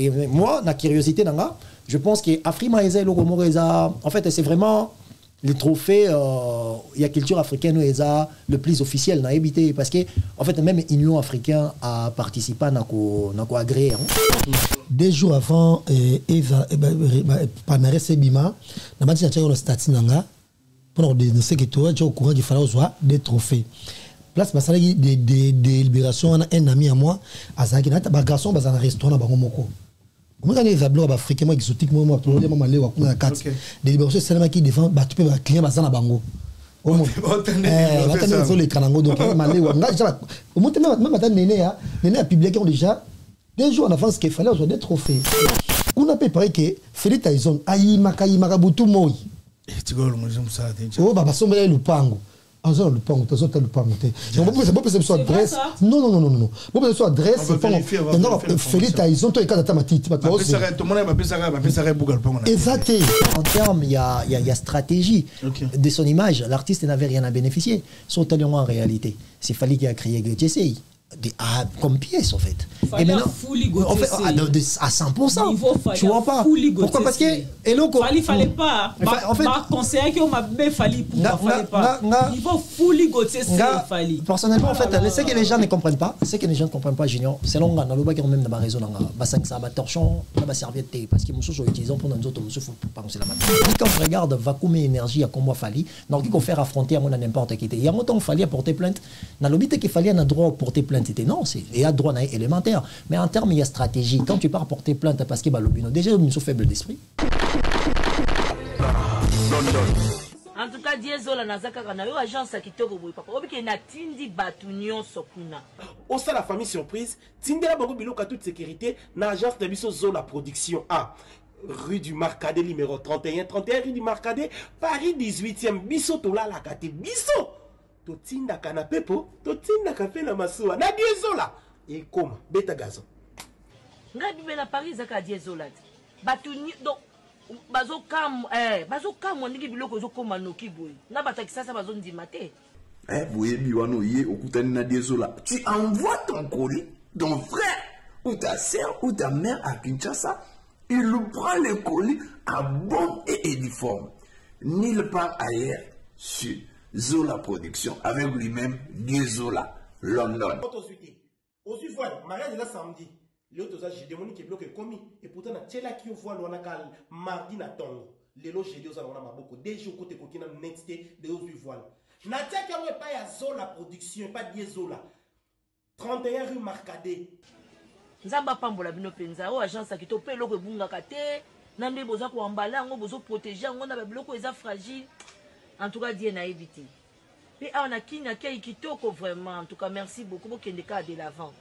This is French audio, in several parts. Et moi, la curiosité, je pense que Afrima, en fait, c'est vraiment le trophée, il y a culture africaine, le plus officiel, parce que, en fait, même l'Union africaine a participé à agréé. Deux jours avant, Eva, Panares et Bima, on a dit au courant qu'il fallait avoir des trophées. Place ma salle de libération, on a un ami à moi, à Zaki, un garçon, dans un restaurant à Baromoko. Comment est-ce que les ablois africains, moi, exotiques, moi, des libérations, c'est qui défend, tu peux client à Bango. Au moins, les canangos, donc, au moins, même Madame Néné, Néné a publié déjà 2 jours en avance qu'il fallait des trophées. On a préparé que Félix Tyson, Aïe, Makaï, Marabutu, Moï. Tu vois, oh, bah, son bel pango. Ah, ça, le pango, tu as le pango. C'est pas possible que ce adresse. Non, non, non, non, non. Bon, que ce soit adresse, c'est pas. Non, Félix Tyson, toi, il y a ma titre. Exact. En termes, il y a stratégie. De son image, l'artiste n'avait rien à bénéficier. Son talent en réalité. C'est Fally qui a créé Gauthier Sey. Comme pièce en fait. Et maintenant, en fait, à 100%. Tu vois pas. Pourquoi? Parce que il fallait pas. En fait, conseiller qui m'a bien fallu pour fallait pas. Il faut fully goûter ça. Personnellement, en fait, c'est que les gens ne comprennent pas. C'est que les gens ne comprennent pas. Junior, c'est long. Dans le bas qui ont même dans ma raison, dans 5 ça, ma torchon, dans ma serviette, parce que mon sou utilisant pour nous autres, mon sou pour pas la matière. Quand on regarde vacuum et énergie à combat Fally, donc il faut faire affronter à mon n'importe qui. Il y a longtemps il fallait porter plainte. Dans le but qu'il fallait un droit à porter plainte. Non, il y a droit élémentaire. Mais en termes, il y a stratégie. Quand tu pars porter plainte parce que Balobino, déjà, nous sommes faibles d'esprit. En tout cas, Diezola Nazaka, on a eu agence à Kitoko, papa. On a eu Tindi Batunion Sokuna. Au sein de la famille surprise, Tindi la Bangobilo, à toute sécurité, l'agence de Bisso Zola Production A. Rue du Marcadet, numéro 31. 31 rue du Marcadet, Paris 18e. Bisso Tola Lakate. Bisso! Totinda canapé po, totinda café na masoua, na Diezola. Et comme, bêta gazon. N'abîme la Paris à Diezola. Batouni, donc, bazokam, on dit que komano ki boy. Na batakisa sa bazon di maté. Eh, boye biwano yé, okutani na Diezola. Tu envoies ton colis, ton frère, ou ta soeur, ou ta mère à Kinshasa, il prend le colis à bon et uniforme. Nulle part ailleurs, sur Zola Production, avec lui-même, Zola London. Aujourd'hui, voilà, mariage là samedi. L'autre, j'ai démoni qui bloque commis. Et pourtant, c'est là qui voit l'onakal mardi na tongo. Les loges de Zola London, beaucoup. Déjà, au côté coquin, on a netté de aujourd'hui, voilà. Natia qui n'a pas Zola Production, pas Zola. 31 rue Marcadet. Nzamba Pambola Bino Penza, ou agence qui t'opère l'eau que Bunga Kate. Namde Boza Kouambala, on a besoin de protéger, on a besoin de fragile. En tout cas, Dieu n'a évité. Mais on a qui n'a qu'à y quitter vraiment. En tout cas, merci beaucoup pour qu'il n'y ait qu'à de l'avant.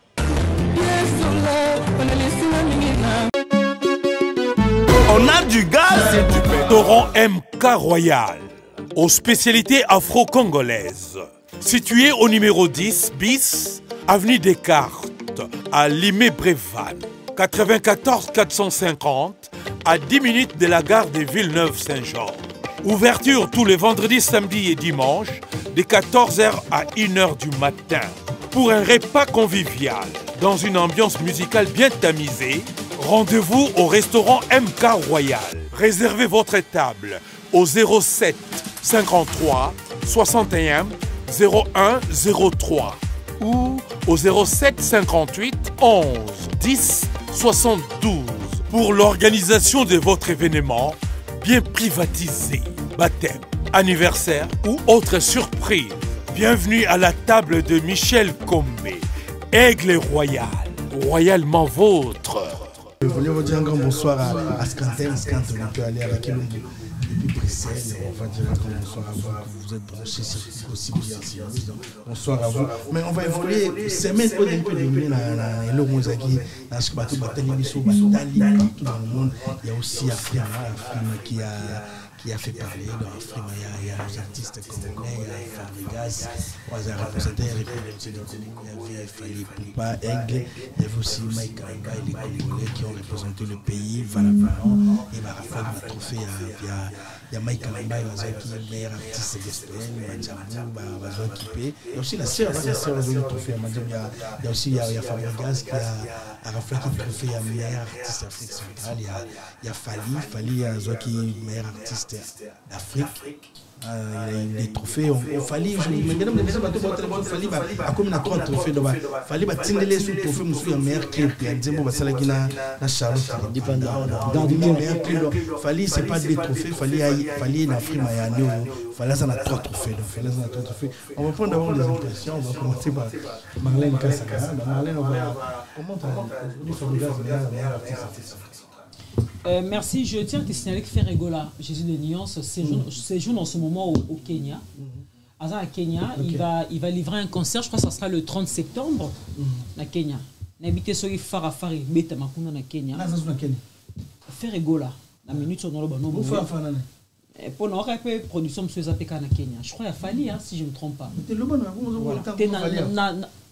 On a du gaz et du restaurant MK Royal, aux spécialités afro-congolaises. Situé au numéro 10 bis, avenue Descartes, à Limé-Brévannes, 94 450, à 10 minutes de la gare de Villeneuve-Saint-Georges. Ouverture tous les vendredis, samedis et dimanches, de 14h à 1h du matin. Pour un repas convivial, dans une ambiance musicale bien tamisée, rendez-vous au restaurant MK Royal. Réservez votre table au 07 53 61 01 03 ou au 07 58 11 10 72 pour l'organisation de votre événement bien privatisé, baptême, anniversaire ou autre surprise. Bienvenue à la table de Michel Combé, aigle royal, royalement vôtre. Je voulais vous dire un grand bonsoir à Scantin, on peut aller à la Kilombo. Depuis Bruxelles, on va dire un grand bonsoir à vous. Vous êtes branchés, c'est possible. Bonsoir à vous. Mais on va évoluer, c'est même pas d'un peu de lumière dans le monde. Dans le monde, il y a aussi Afrima qui a qui a fait parler dans Afrima, il y a les artistes congolais, il y a Fabregas, il y a représenté il y a Fally Ipupa, Aigle, il y avait aussi Mike Kalambay, les Congolais qui ont représenté le pays, valablement, et Barafab m'a trouvé via. Il y a Mike Kalambay, qui est meilleur artiste gospel, il y a aussi la sœur, il y a aussi Fabregas qui a reflété le trophée à meilleur artiste d'Afrique centrale, il y a Fally qui est meilleur artiste d'Afrique. Les trophées, on Fally, je me demande, mais ça va tout votre bon Fally, à comme la trois trophées, donc Fally va tirer les sous trophées, monsieur le maire clip, il dit bon, ça la guina, la Charlotte, dépendant, dans le maire clip, Fally c'est pas des trophées, Fally en Afrique, Miami, Fally ça a trois trophées, donc Fally ça a trois trophées. On va prendre d'abord les impressions, on va commencer par Marlène Kassanga, Marlène, on va comment tu as connu son. Merci, je tiens à signaler que Ferre Gola, Jésus de Nyon, séjourne en ce moment au Kenya. À Kenya, okay. il va livrer un concert, je crois que ça sera le 30 septembre à Kenya. N'habitez sur Farafari, Beta Makuna na Kenya. Ferre Gola, la minute sur Nolobano. Pour nous, la production de ce APK na Kenya. Je crois qu'il a fallu, si je ne me trompe pas. Il a fallu, je crois,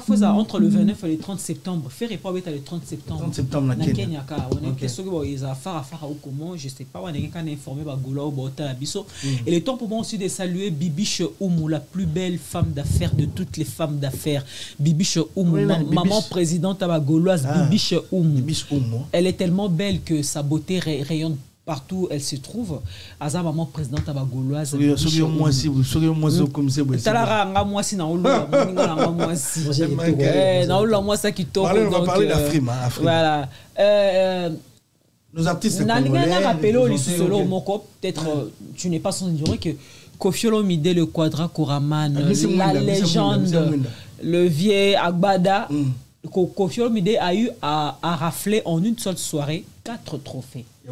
faire ça entre le 29 et le 30 septembre. Faire et pas le 30 septembre. 30 septembre, na Kenya. Je sais pas, on a quelqu'un informé par Goula ou Tarabiso. Et le temps pour moi aussi de saluer Bibiche Oumou, la plus belle femme d'affaires de toutes les femmes d'affaires. Bibiche Oumou, maman présidente à Gauloise, Bibiche Oumou. Elle est tellement belle que sa beauté rayonne partout où elle se trouve. Aza maman présidente à Bagouloise. Voilà. Nos artistes peut-être tu n'es pas sans ignorer que Koffi Olomidé, le Quadra Koraman, la légende, le vieil Agbada, Koffi Olomidé a eu à rafler en une seule soirée 4 trophées. Koffi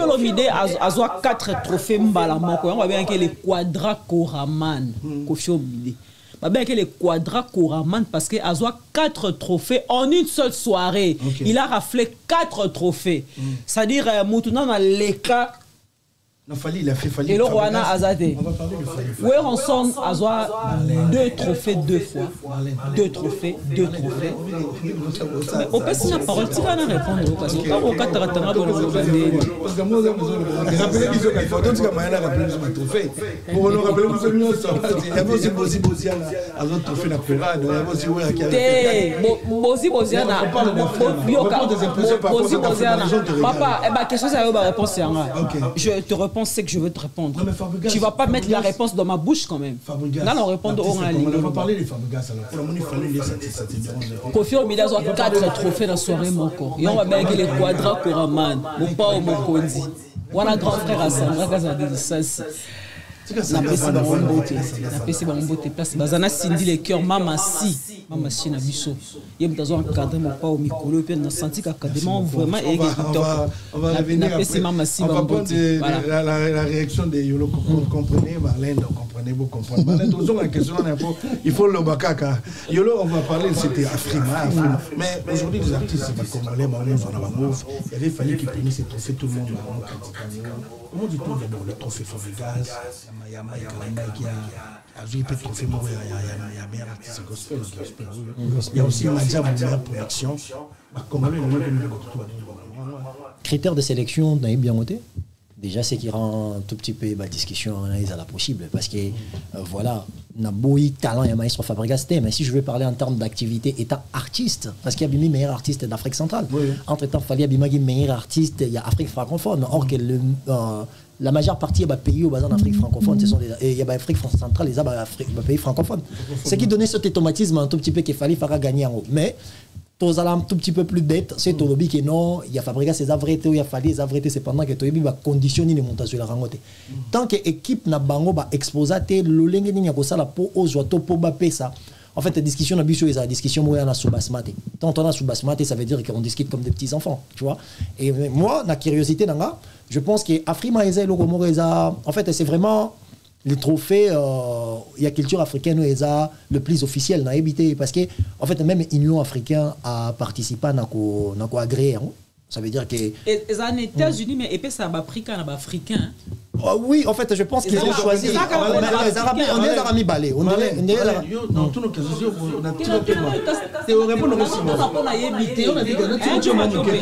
Olomidé a 4 trophées Mbalamoko. On va bien que les Quadra Koraman. Koffi Olomidé. Bah bien que les Quadra Koraman parce qu'il a 4 trophées en une seule soirée. Okay. Il a raflé 4 trophées. C'est-à-dire, Moutouna dans les cas. Non, Fally, il a fait Fally. Et le Rwana Azadé. On va parler de Fally. Oui, ensemble, Azwa, 2 trophées 2 fois. 2 trophées, 2 trophées. On peut signer la parole, tu vas nous répondre. Parce que moi, je rappelle c'est que je veux te répondre. Non, tu vas pas mettre la réponse dans ma bouche quand même. Là, on répond au rallye. On va parler des Fabregas. Koffi Olomidé a 4 trophées dans la soirée, mon corps. Et on va bien les Quadra Koraman, mon pas au Mokondi. Voilà, grand frère à Sandra Gazadis. La PC va m'emboter place. Bazana Sindy le ker, Maman si na biso. Yem tazo encadré mon pas au micolo, puis on senti qu'académie vraiment est top. On va revenir après. On va prendre la réaction de Yolo. Comprenez Marlène, comprenez vous comprenez. Marlène, toujours la question, il faut le bakaka. Yolo, on va parler c'était Afrima. Mais aujourd'hui les artistes congolais, Marlène Zanabamou, il avait fallu qu'ils prennent ces trophées tout le monde. Comment tu trouves le trophée Fabregas? Il y a Mike Kalambay qui a joué le trophée, il y a bien l'artiste gospel. Il y a aussi Madja Mouna Production. Critères de sélection dans les bien montés. Déjà, c'est qui rend un tout petit peu la discussion à la possible. Parce que, voilà, Naboui, talent, il y a maestro Fabregas, mais si je veux parler en termes d'activité, étant artiste, parce qu'il y a des meilleurs artistes d'Afrique centrale. Oui. Entre-temps, il y a des meilleurs artistes, il y a Afrique francophone. Or que le. La majeure partie des pays au bassin d'Afrique francophone, il y a l'Afrique centrale, les pays francophones. Ce qui donnait cet automatisme un tout petit peu qu'il fallait faire gagner en haut. Mais tous un tout petit peu plus d'être, c'est tout lobby que non, il y a Fabregas ses avrétés, il y a Fally ses avrétés, c'est pendant que tu as conditionné les montages de la rangote. Tant que l'équipe n'a pas exposé, le lingue n'y a pas ça pour oser, pour bapper ça. En fait, la discussion n'a pas eu la discussion où on a sous-basmaté. Tant on a sous-basmaté, ça veut dire qu'on discute comme des petits enfants, tu vois. Et moi, la curiosité, je pense que Afrima et le Romoreza, en fait, c'est vraiment les trophées, il y a culture africaine le plus officiel n'a évité parce que en fait même Union africaine a participé n'a quoi agréé. Ça veut dire que les États-Unis mais épais ça va pris quand africain. Oui, en fait, je pense qu'ils ont choisi. On est l'arami balé. On est l'arami. Dans tous nos cas, on a tout le monde. C'est au répondre aussi. On a évité. On a dit que notre Dieu m'a dit que. Mais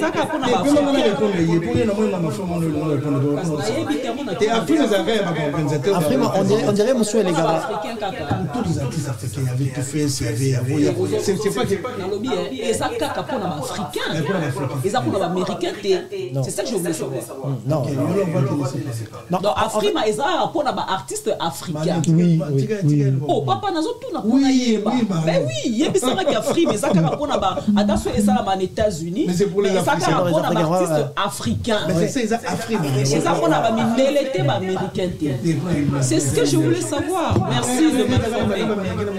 ça, on a fait. On a répondu. Et après, nous avons un. On dirait monsieur les gars. Tous les artistes africains, il y avait tout fait, il y avait. C'est pas que. Et ça, caca pour l'Africain. Et ça, pour l'Américain, c'est ça que je voulais savoir. Non. Non, Afrima, ils ont un artiste africain. Oui. Oh, papa, nous avons tout. Mais oui, il y a des gens qui Afrima, ils ont attention, ils sont aux États-Unis. Mais c'est pour les Africains. Ils ont un artiste africain. Mais c'est ça, Afrima. Ils ont un mélité américain. C'est ce que je voulais savoir. Merci de m'informer.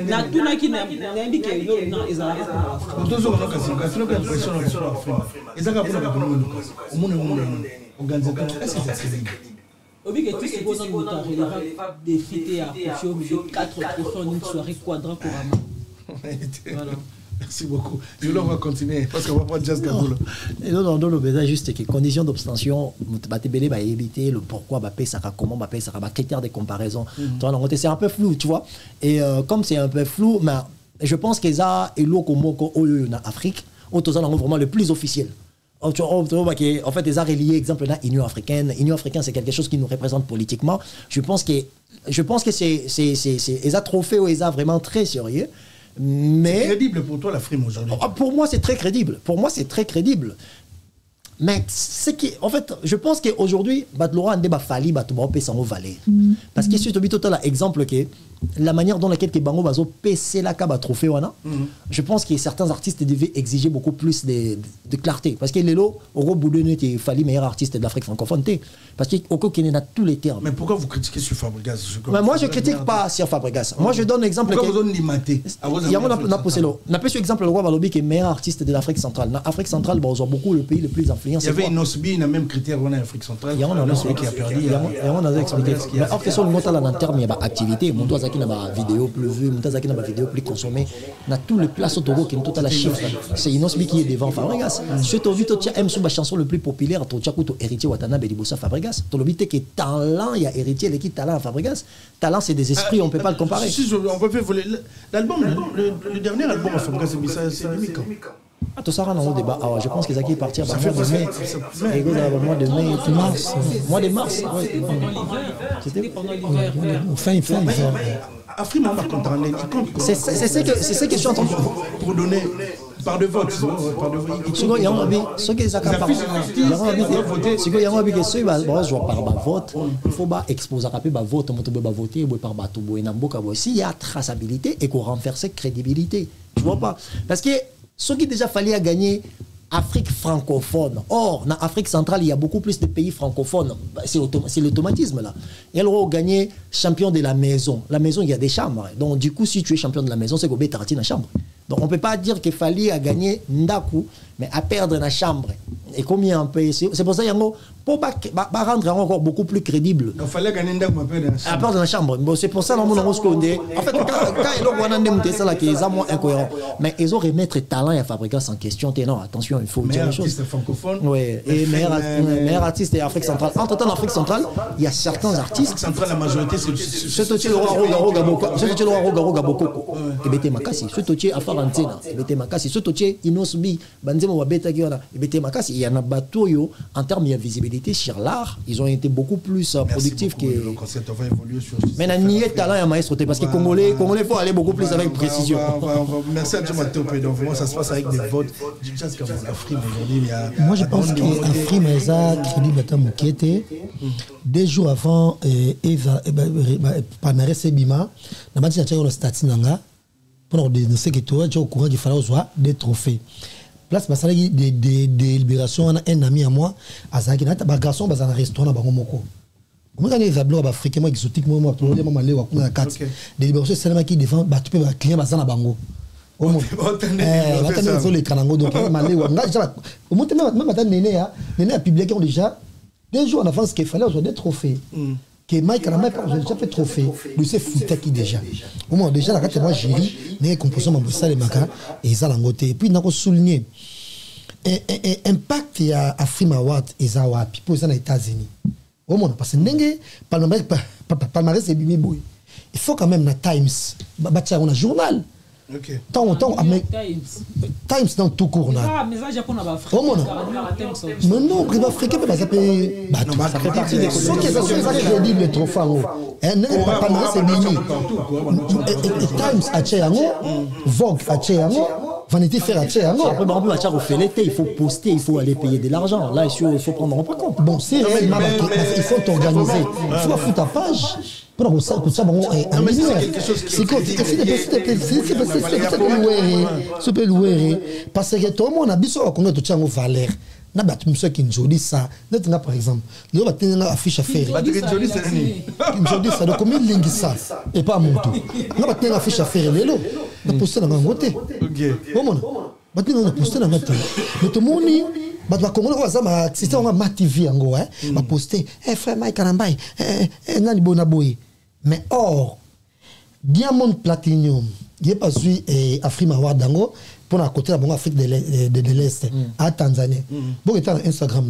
Natuna qui n'a dit que ils ont un artiste. Merci beaucoup. Je l'en vais continuer parce qu'on va prendre Dias Kavoul. Non, non, juste que conditions d'obstention, on va éviter le pourquoi, comment, critères de comparaison. C'est un peu flou, tu vois. Et comme c'est un peu flou, mais je pense que ça est l'eau en Afrique, on est vraiment le plus officiel. En fait, les arts reliés, exemple, l'Union africaine. L'Union africaine, c'est quelque chose qui nous représente politiquement. Je pense que c'est les trophées ou les arts vraiment très sérieux. Mais... C'est crédible pour toi, la frime aujourd'hui? Pour moi, c'est très crédible. Pour moi, c'est très crédible. Mais c'est qui, en fait, je pense qu'aujourd'hui, Batlaura Andé Bafali, Batouba, Pessango Valé. Parce que si tu dis tout à l'exemple que la manière dont laquelle Bango Bazo PC la Kaba trophée, je pense que certains artistes devaient exiger beaucoup plus de clarté. Parce que Lelo, Oro Boudoune, il fallait meilleur artiste de l'Afrique francophone. Parce qu'Oko Kene a tous les termes. Mais pourquoi vous critiquez sur Fabregas? Mais moi, je ne critique pas sur Fabregas. Moi, je donne l'exemple. Pourquoi vous donnez maté? Il y a un poussé l'eau. On a pris l'exemple de Roi Balobi qui est meilleur artiste de l'Afrique centrale. L'Afrique centrale, on a beaucoup le pays le plus influent. Il y avait Inosbi, il y a même critère en Afrique centrale. Il y a un autre qui a perdu. Il y a un autre expliqué. Or que sur le montant en termes, il y a activité. Mon toit, qui n'a pas vidéo plus vue, mon toit, qui n'a pas vidéo plus consommée. On a tout le place au Togo qui est total à chiffre. C'est Inosbi qui est devant Fabregas. Je t'ai vu, tu as aimé ma chanson le plus populaire, tu as écouté Héritier Watanabe Libosa Fabregas. Tu as dit que talent, il y a Héritier, l'équipe talent à Fabregas. Talent, c'est des esprits, on ne peut pas le comparer. On peut faire voler. L'album, le dernier album à Fabregas, c'est Mimika. Ah, tout ça rentre dans le débat. Ah, ouais, je pense que Zaki est parti à partir de mai. Mois de mars. C'était pendant l'hiver. Fin hiver. Afrima m'a condamné. C'est ce que je suis en train de pour donner. Par de vote. Il faut exposer par vote, voter par bateau. S'il y a traçabilité et qu'on renforce cette crédibilité. Tu vois pas? Parce que ce qui déjà fallait à gagner Afrique francophone. Or, en Afrique centrale, il y a beaucoup plus de pays francophones. C'est l'automatisme, là. Et alors, on gagnait champion de la maison. La maison, il y a des chambres. Donc, du coup, si tu es champion de la maison, c'est qu'on est tartine à la chambre. Donc, on ne peut pas dire qu'il fallait à gagner Ndaku, mais à perdre dans la chambre. Et combien on peut. C'est pour ça qu'il y a pour rendre encore beaucoup plus crédible. Il fallait gagner Ndaku, mais à perdre dans la chambre. C'est pour ça qu'on a scondé. En fait, quand ils ont des amants incohérents, mais ils ont remettre talent et fabricants en question. Non, attention, il faut dire les choses. Meilleur artiste francophone. Oui, et meilleur artiste et Afrique centrale. Entre-temps, en Afrique centrale, il y a certains artistes. Centrale, la majorité, c'est. C'est le roi Rogaboko. Et Bété Makassi. C'est le roi il y en a bateau en termes de visibilité sur l'art, ils ont été beaucoup plus productifs que. Le concept va évoluer sur. Mais il n'y a talent et maestro parce que Congolais faut aller beaucoup plus avec précision. Merci à Joe Matope. Donc vraiment ça se passe avec des votes. Moi je pense qu'Afrime Eza Kredi deux jours avant Eva Panarese Bima, la match a tiré le statut pour dénoncer que tu es au courant qu'il fallait soit des trophées. Place parce que des libérations, un ami à moi, à Zakina, un garçon, dans un restaurant, dans Moko. Moi, quand les ablois africains, moi, exotiques, moi, probablement, malais, ou à quoi la carte. Des libérations, c'est là qui défend, bah, tu peux un client, bah, ça, dans Bango. Au moins, les canangos, donc, malais, ou à quoi. Au moins, même à Néné a publié, on déjà, 2 jours en avance, qu'il fallait aujourd'hui des trophées. Que Mike Kalambay a déjà fait trophée, lui c'est foutu qui déjà. Au moins déjà la carte moi j'ai dit, les composants m'embrouillent les macarons et ils ont l'angoté. Et puis nous avons souligné impact à Afrima Watt et Zawa people aux États-Unis. Au moins parce que n'engagez palmarès c'est bien beau. Il faut quand même la Times, bah tiens on a journal. Okay. Tant Times dans tout court là. Comment non? Mais non, les Africains peuvent pas appeler. Bah non, ceux qui sont crédibles les trophées. Un papa c'est Mimi. Times a tiré un mot, Vogue a tiré un mot, Vanity Fair a tiré un mot. Après, on peut acheter au fait l'été, il faut poster, il faut aller payer de l'argent. Là, il faut prendre en compte. Bon, c'est réellement il faut organiser. Il faut foutre ta page. C'est quelque chose qui est loué. Parce que tout le monde a dit que nous valeur. Nous avons une jolie ça. Par exemple, nous avons une affiche à faire. Une jolie ça. Donc, une ligne ça. Et pas mon tour. Nous avons une affiche à faire. Nous avons posté dans le côté. Nous avons posté dans le côté. Mais tout le monde. C'est un ma TV. On va poster. Frère Mike Kalambay. Nani Bonaboy. Mais or, Diamond Platinum, il n'y a pas eu Afrima Wardango pour la côté de l'Afrique de l'Est, à Tanzanie. Bon, il était dans Instagram,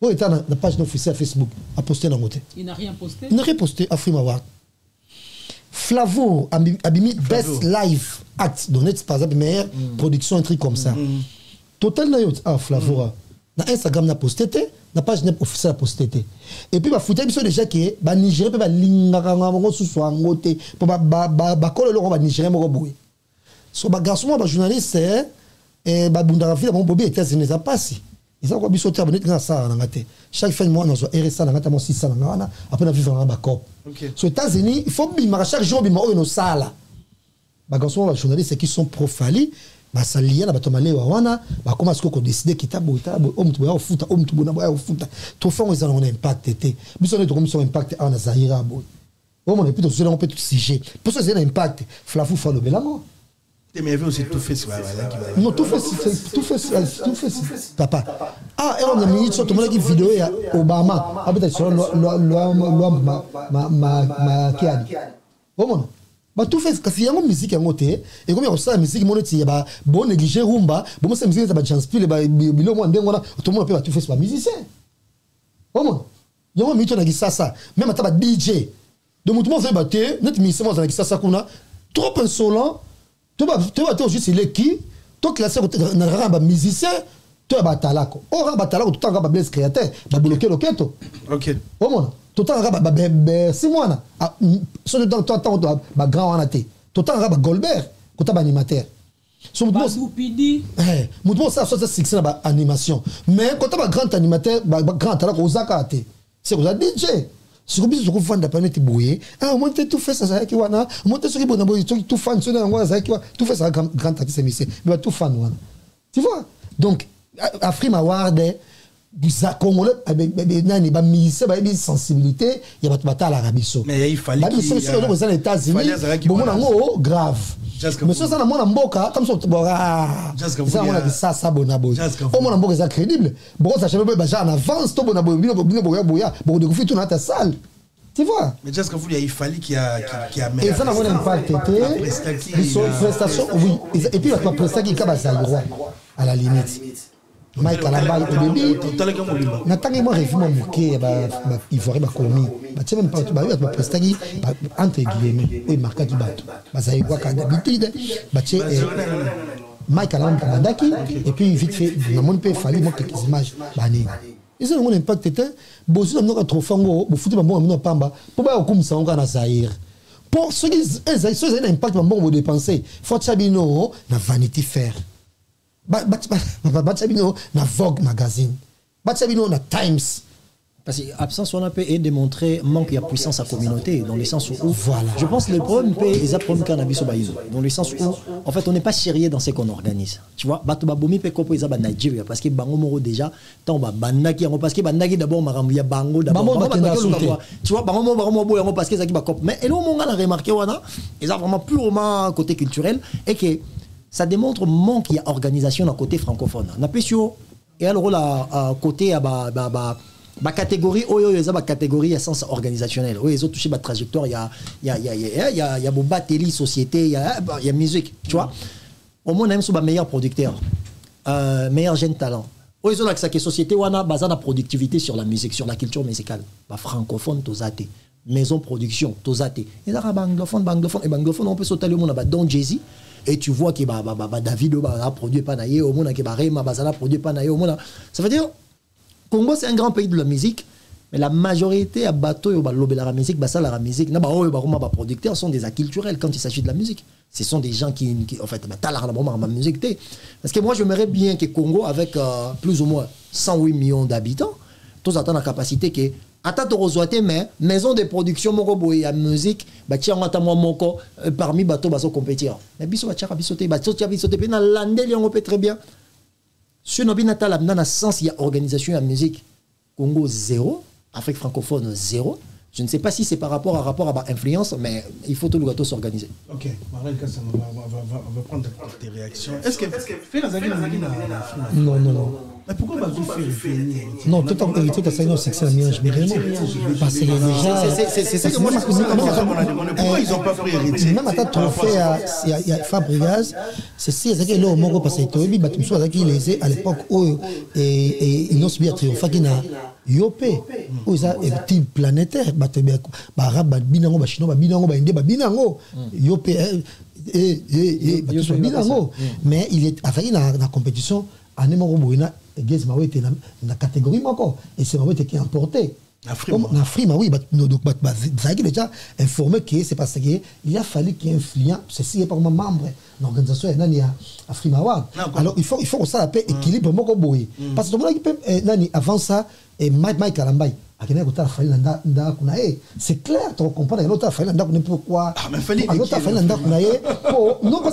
bon, il était dans la page officielle Facebook, à poster dans côté. Il n'a rien posté. Il n'a rien posté, Afrima Ward. Flavo, Abimi, Best Life Act, donc c'est par exemple, meilleure production, un truc comme ça. Total, il y a Flavo. Dans Instagram, il a posté, la page n'est pas officielle à poster. Et puis, il faut déjà que les Nigériens peuvent l'ingérer sous son côté. Pour les Nigériens, so les garçons, les journalistes, les Bundarafi, les Bobby, les États-Unis, ils passent. Ils ont mis sur terre, ils ont ça. Chaque fin de mois, ils ont RSA, ils ont 600, après, ils ont vivre dans la COP. Aux États-Unis, il faut que chaque jour, ils ont ça. Les garçons, les journalistes qui sont pro-Fally, basalia na batomale wa wana bakoma siko ko décider kitabo itabo omtu ba ofuta omtu bona ba ofuta to fond ezana on impact été biso ne to commission impact on a Zahira boy on est plutôt sur on peut tout sujet pour ça c'est un impact flafou falo belamo te mais vous c'est tout fait ça non tout fait papa ah et on a mis sur tout le monde qui vidéo ya Obama habita sur ma kiad on bah tout fait parce qu'il y a une musique à côté et comme il y a aussi la musique monétaire bah bon négliger rumba bon c'est musique ça va transpirer bah bilon moi dès moi tout le monde peut bah tout fait soit musicien comment il y a un milieu dans qui ça même à ta bah DJ donc tout le monde fait battre notre musicien dans qui ça qu'on a trop insolent tu vas juste les qui toi classé dans le rang bah musicien tu vas batalako au rang batalako tout le temps bah blesse créateur bah bloquer le keto ok comment tout en raba babé c'est moi là sur dedans toi tant ba grand en até tout en raba Goldberg côté animateur sur mot pidi eh mot ça ça c'est ça animation mais côté ba grand animateur ba grand là kozaka até c'est ko DJ c'est ko biso ko vendre planète bouillé ah on monte tout fait ça qui wana on monte sur qui bon tout fan sur ngwa ça qui tout fait ça grand taxi c'est missé mais tout fan wana tu vois donc Afrima Ward Congolais, il y a sensibilité, il y a à l'Arabie. Mais il fallait que les États-Unis soient graves. Mais ça, c'est mon amboka, comme ça, ça, bonabo. Au moins, amboka est crédible. Bon, ça, je ne peux pas dire en avance, tout bonabo, bon, de coup, tout dans ta salle. Tu vois? Mais Dias Kavoul, il fallait qu'il y ait un impact. Et ça, on a un impact. Oui. Et puis, il y a un prestat qui est à la limite. Mike Kalambay et bébé, n'attendez moi réellement moqué, il voirait ma commis, tu sais même pas, tu vas être prestagui, entre guillemets, oui, marqué du bateau, ça y est, quoi, d'habitude, tu sais, Mike Kalambay, et puis vite fait, le monde peut falloir moi quelques images, banni. Et ça, mon impact était, bon, si on a trop fango, vous foutez ma bonne amie, pamba, pour pas comme ça, on va en Zahir. Pour ceux qui ont un impact, bon, vous dépensez, faut chabino, la vanité faire. Batsabino na Vogue magazine, Batsabino na Times, Parce qu'absence, on a peut démontrer manque de puissance à la communauté, dans le sens où, voilà. Je pense que les problèmes, ils ont problème cannabis au baïzo, dans le sens où, en fait, on n'est pas sérieux dans ce qu'on organise. Tu vois, Batobaboumi peut copier ça, Nigeria, parce que Bango Moro déjà, tant Banaki, parce que Banaki d'abord, Marambia, Bango d'abord, tu vois, Bango Moro, parce que ça qui va copier. Mais on a remarqué, ils ont vraiment purement côté culturel, et que ça démontre manque d'organisation dans le côté francophone. On a plus sur, et alors là, côté, la catégorie, catégorie à sens organisationnel. Ils ont touché ma trajectoire, il y a Boba, télé, société, il y a musique. Tu vois, au moins, on a un meilleur producteur, meilleur jeune talent. Ils ont la société, on a basé la productivité sur la musique, sur la culture musicale. Francophone, tous athées. Maison production, tous athées. Ils ont anglophone, on peut sauter le monde, Don Jay-Z. Et tu vois que David a produit Panaye, au monde, Rema a produit Panaye, au monde. Ça veut dire. Congo, c'est un grand pays de la musique, mais la majorité à bateau et la musique, ça la musique, les producteurs sont des acculturels quand il s'agit de la musique. Ce sont des gens qui en fait, la musique. Parce que moi, j'aimerais bien que Congo, avec plus ou moins 108 millions d'habitants, tous attendent la capacité que mais maison de production à musique parmi bateaux compétir. Mais très bien. Sur nos binata, dans le sens, il y a organisation de la musique. Congo, zéro. Afrique francophone, zéro. Je ne sais pas si c'est par rapport à influence, mais il faut tout le gâteau s'organiser. Ok. Marlène Kassanga, on va prendre tes réactions. Est-ce que Ferre Gola a Non. Mais pourquoi tu fais non, tout en vérité, tu as un succès à Miange, mais vraiment. Parce que déjà. C'est ça que moi, je pourquoi ils n'ont pas pris Héritier? Même à ta trophée à Fabregas, c'est si ils étaient là au Moro, parce que tu as dit à l'époque où ils n'ont subi à triompher. Yopé, où ils ont un type planétaire, Barab, Binango, Chinois, Binango, Indé, Binango, Yopé, Binango. Mais il est attaqué dans la compétition, à Nemorobouina, Gezmaoué était dans la catégorie encore, et c'est Maoué qui est importé. Afrima, oui, ça a déjà informé que c'est parce qu'il a fallu qu'il y ait un influent, ceci est par mon membre, l'organisation est Afrima. Alors il faut que ça appelle équilibre, parce que tout le monde peut avant ça. Et Mike Kalambay, c'est clair, tu comprends, pourquoi. Ah, mais Fally, non, parce que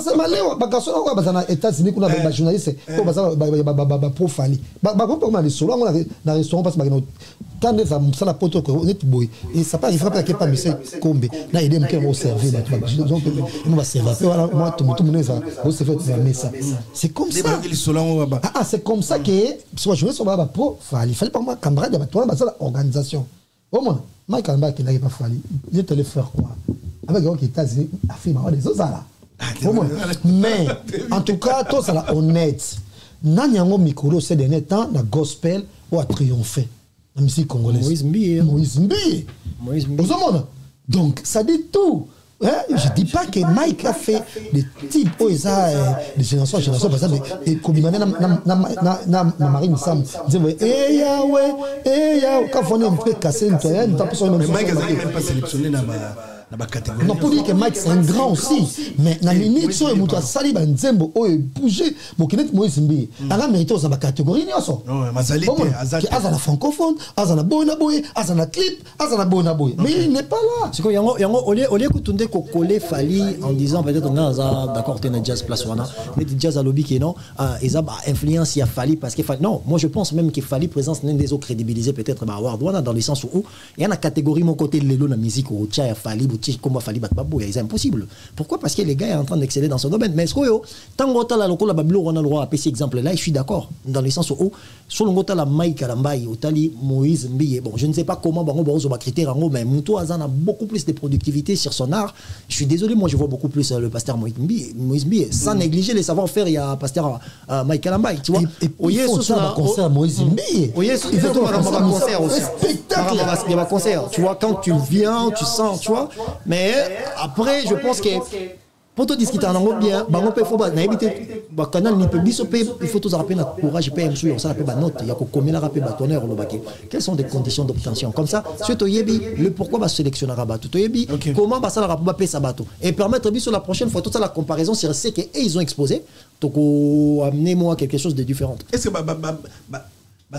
c'est comme ça. Ah, c'est comme ça que je fallait pas moi camarade l'organisation. Au moins, Mike Kalambay qui n'avait pas fallu, je te le faire quoi. Avec les États-Unis, affirme des autres là. Mais en tout cas, tout ça là honnête. Nanyango Mikolo ces derniers temps, la gospel a triomphé. La musique congolaise. Moïse Mbir. Donc, ça dit tout. Hein? Je ne dis pas que Mike a fait des types de génération en génération, par exemple, et comme il m'a dit, ma marine Sam, disait, quand on est un peu cassé, on est un peu cassé. Mais Mike n'a même pas sélectionné dans ma catégorie. Non, pour dire que Mike c'est un grand aussi, mais dans les minutes, il a sali, il a bougé, il a Moïse Mbir. Il a mérité dans ma catégorie. Non, mais Azali, il a la francophone, il a la boy, il a la clip, il a la boy. Mais il n'est pas là. C'est quoi, au lieu que tu coller Fally en disant peut-être on a d'accord t'es un jazz place wana mais du jazz à lobby qui non ils ont influence il a Fally parce que non moi je pense même qu'il Fally présence l'un des autres crédibilisés peut-être bah award wana dans le sens où il y en a catégorie mon côté de l'élo la musique au tcha Fally boutique comme Fally batbabou c'est impossible pourquoi parce que les gars sont en train d'exceller dans son domaine mais est-ce que tant que la local la bablo on a le droit à passer exemple là je suis d'accord dans le sens où sur le côté la Mike Kalambay Otali Moïse Mbie bon je ne sais pas comment bango bonzo va critère en gros mais Mouto Azan a beaucoup plus de productivité sur son art. Je suis désolé, moi je vois beaucoup plus le pasteur Moïse Mbie, sans négliger les savoir-faire, il y a le pasteur Mike Kalambay, tu vois. Et il faut ça, un concert Moïse Mbie. Il faut un concert aussi. Spectacle. Il y a un concert, tu vois, quand tu viens, tu sens, tu vois. Mais après, je pense que pour te discuter en anglais bien, il faut éviter le canal, il faut tous rappeler notre courage, ça rappelle notre note, il y a combien de rappels bâtonneurs au Lobaké. Quelles sont les conditions d'obtention? Comme ça, si tu yebi, le pourquoi va sélectionner un bateau, comment va ça le rappel sa bateau. Et permettre sur la prochaine fois, toute ça la comparaison sur ce qu'ils ont exposé, donc amenez-moi quelque chose de différent. Est-ce que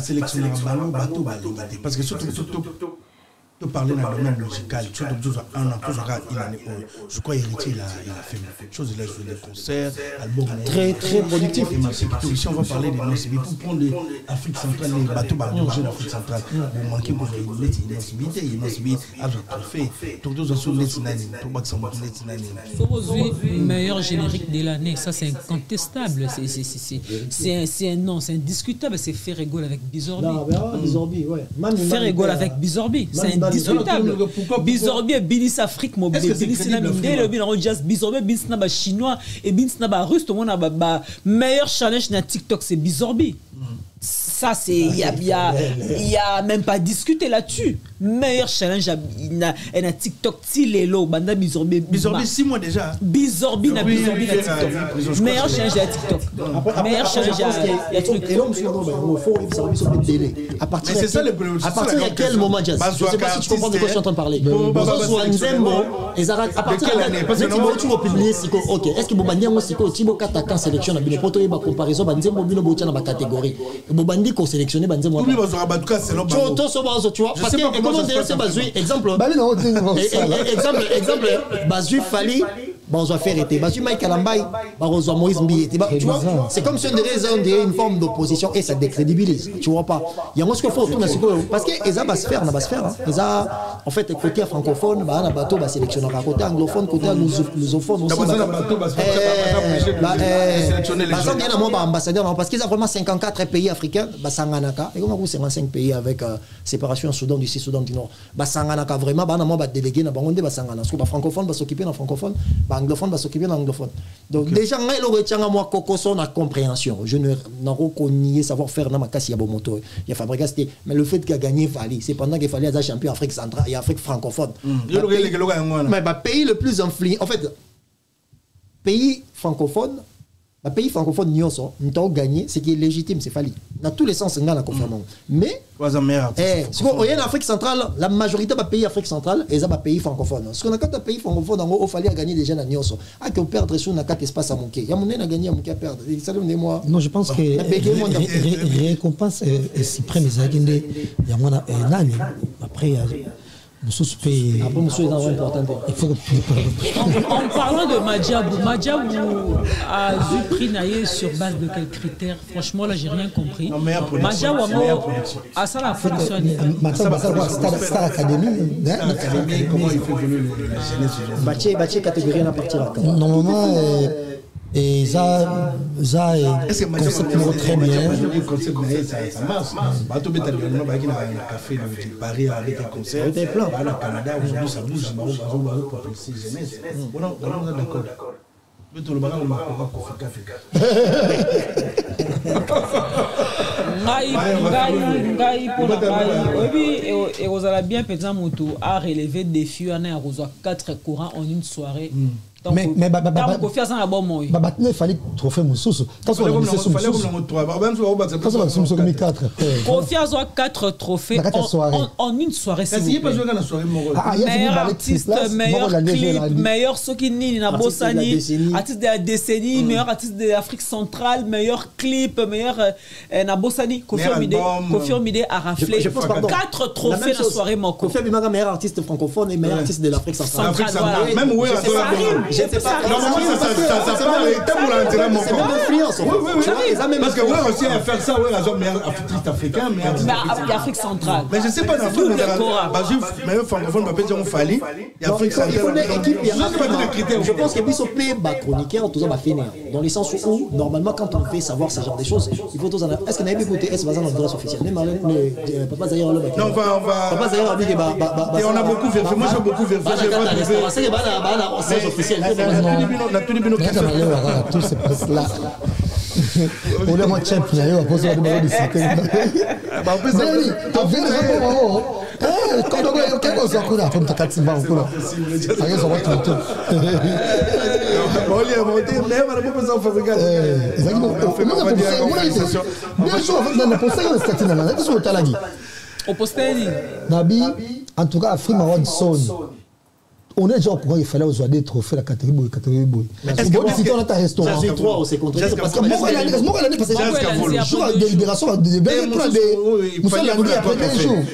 sélection ballon bateau parce que surtout tu parlais dans le domaine musical, surtout un an je crois Héritier il a fait une chose, il a joué des concerts, très très productif. Si on va parler des non-civils, pour prendre l'Afrique centrale, les bateaux ballons de l'Afrique centrale, vous manquez pour les non-civilités, les non-civilités, le meilleur générique de l'année, ça c'est incontestable, c'est un nom, c'est indiscutable, c'est Ferre Gola avec Bizorbi. Ferre Gola avec Bizorbi, c'est indiscutable. Bizorbi et Binis Afrique, mon bébé. Binis Namibé, Bizorbi, Binis Naba chinois et Binis Naba russe. Tout le monde a meilleur challenge dans TikTok, c'est Bizorbi. Ça, c'est. Il n'y a même pas discuté là-dessus. Meilleur challenge à TikTok, Tilelo, Banda Bizorbi. Bizorbi, 6 mois déjà. Bizorbi na Bizorbi na TikTok. Meilleur challenge à TikTok. Meilleur challenge à TikTok. Et l'homme, à partir de quel moment, Jazz? Je ne sais pas si tu comprends de quoi je suis en train de parler. À partir de quel moment tu vas publier Siko? Ok. Est-ce que Bobandiango Siko, Tibo Katakan sélection, on a bien poté par comparaison, Bandiango Bino Botia dans ma catégorie. Bobandi qu'on sélectionne, Bandiango. Tu vois, parce que. Comment d'ailleurs c'est Bazoui? Exemple. Exemple. Bazoui Fally. Bah, on va faire été. Bah, Mike Kalambay, bah, on va Moïse Mbié. Tu vois, c'est comme si on dirait une forme d'opposition et ça décrédibilise. Tu vois pas. Il y a un qu'il faut autour de ce que. Parce que les bas sphère, la basse sphère. Les en fait, côté francophone, bah, la bateau, bah, sélectionner. Côté anglophone, côté lusophone aussi. Bah, bien à moi, ambassadeur, parce qu'ils ont vraiment 54 pays africains, bah, Sanganaka. Et comment vous, 55 pays avec séparation en Soudan du Sud, Soudan du Nord. Bah, Sanganaka, vraiment, bah, moi, bah, délégué, bah, on est, bah, Sangana. Parce que, bah, francophone, bah, s'occuper d'un francophone. Anglophone va s'occuper d'anglophone. Donc déjà, il retient à moi Cocoson à compréhension. Je ne reconnais savoir faire dans ma casse, il y a Bomoto, il y a Fabregas. Mais le fait qu'il a gagné Fally, c'est pendant qu'il fallait être champion Afrique centrale et Afrique francophone. Mais pays le plus influent, en fait, pays francophone n'y a gagné, c'est qui est légitime, c'est Fally. Dans tous les sens, on a la confirmation. Mais si vous voyez l'Afrique centrale, la majorité des pays africains centrale, ils ont des pays francophones. Parce qu'on a quatre pays francophones, il fallait gagner des jeunes à Nyoso. Ah, qu'on perdre sur quatre espaces à Mouké. Il y a mon à gagner à Mouké à perdre. Non, je pense que récompense est suprême. Il y a un an, après, en parlant de Madjabou, Madjabou a eu prix Naye sur base de quels critères? Franchement, là, j'ai rien compris. Madjabou a ça la production. Star Academy. Comment il faut venir la jeunesse? Bâtier catégorie à partir à quand? Normalement, et ça, c'est un concept très bien. Ça marche. Bateau Bétal, il y a un café à Paris avec un concert. Il y a plein. Au Canada, aujourd'hui, ça bouge. On est d'accord. Tout le monde et Rosala bien peut-être moto a relevé des défis en un roseau 4 courants en une soirée. Mais il fallait trophée Moussous. Quand on a mis ce Moussous, Confiance a 4 trophées en une soirée. Meilleur artiste, meilleur clip, meilleur Sokini, Nabosani, artiste de la décennie, meilleur artiste de l'Afrique centrale, meilleur clip, meilleur Nabosani. Koffi Olomidé a raflé 4 trophées en soirée manquée. Koffi Olomidé est meilleur artiste francophone et meilleur artiste de l'Afrique centrale. Même où est-ce je ne sais pas. Normalement, ça parle. C'est même influence. Oui. Parce que vous avez aussi à faire ça. Oui, raison, mais artiste africain, mais Afrique centrale. Mais je ne sais pas. Mais le francophone, on peut dire qu'on Fally. Il faut une équipe. Je pense que Bissot P, chroniqueur, tout ça va finir. Dans le sens où, normalement, quand on fait savoir ce genre de choses, il faut tout ça. Est-ce qu'on a écouté est-ce que dans l'adresse officielle? Papa Zahir, non, on va. Papa Zahir, lui, et on a beaucoup vérifié. Moi, j'ai beaucoup vérifié. En tout cas, Afrima Ronson. On est déjà au courant, il fallait avoir des trophées la catégorie boy. Est-ce que si on a ta restaurant, c'est trois ou c'est contre parce que moi l'année passée, le jour de libération des belles plein de nous sommes arrivés après 15 jours. Il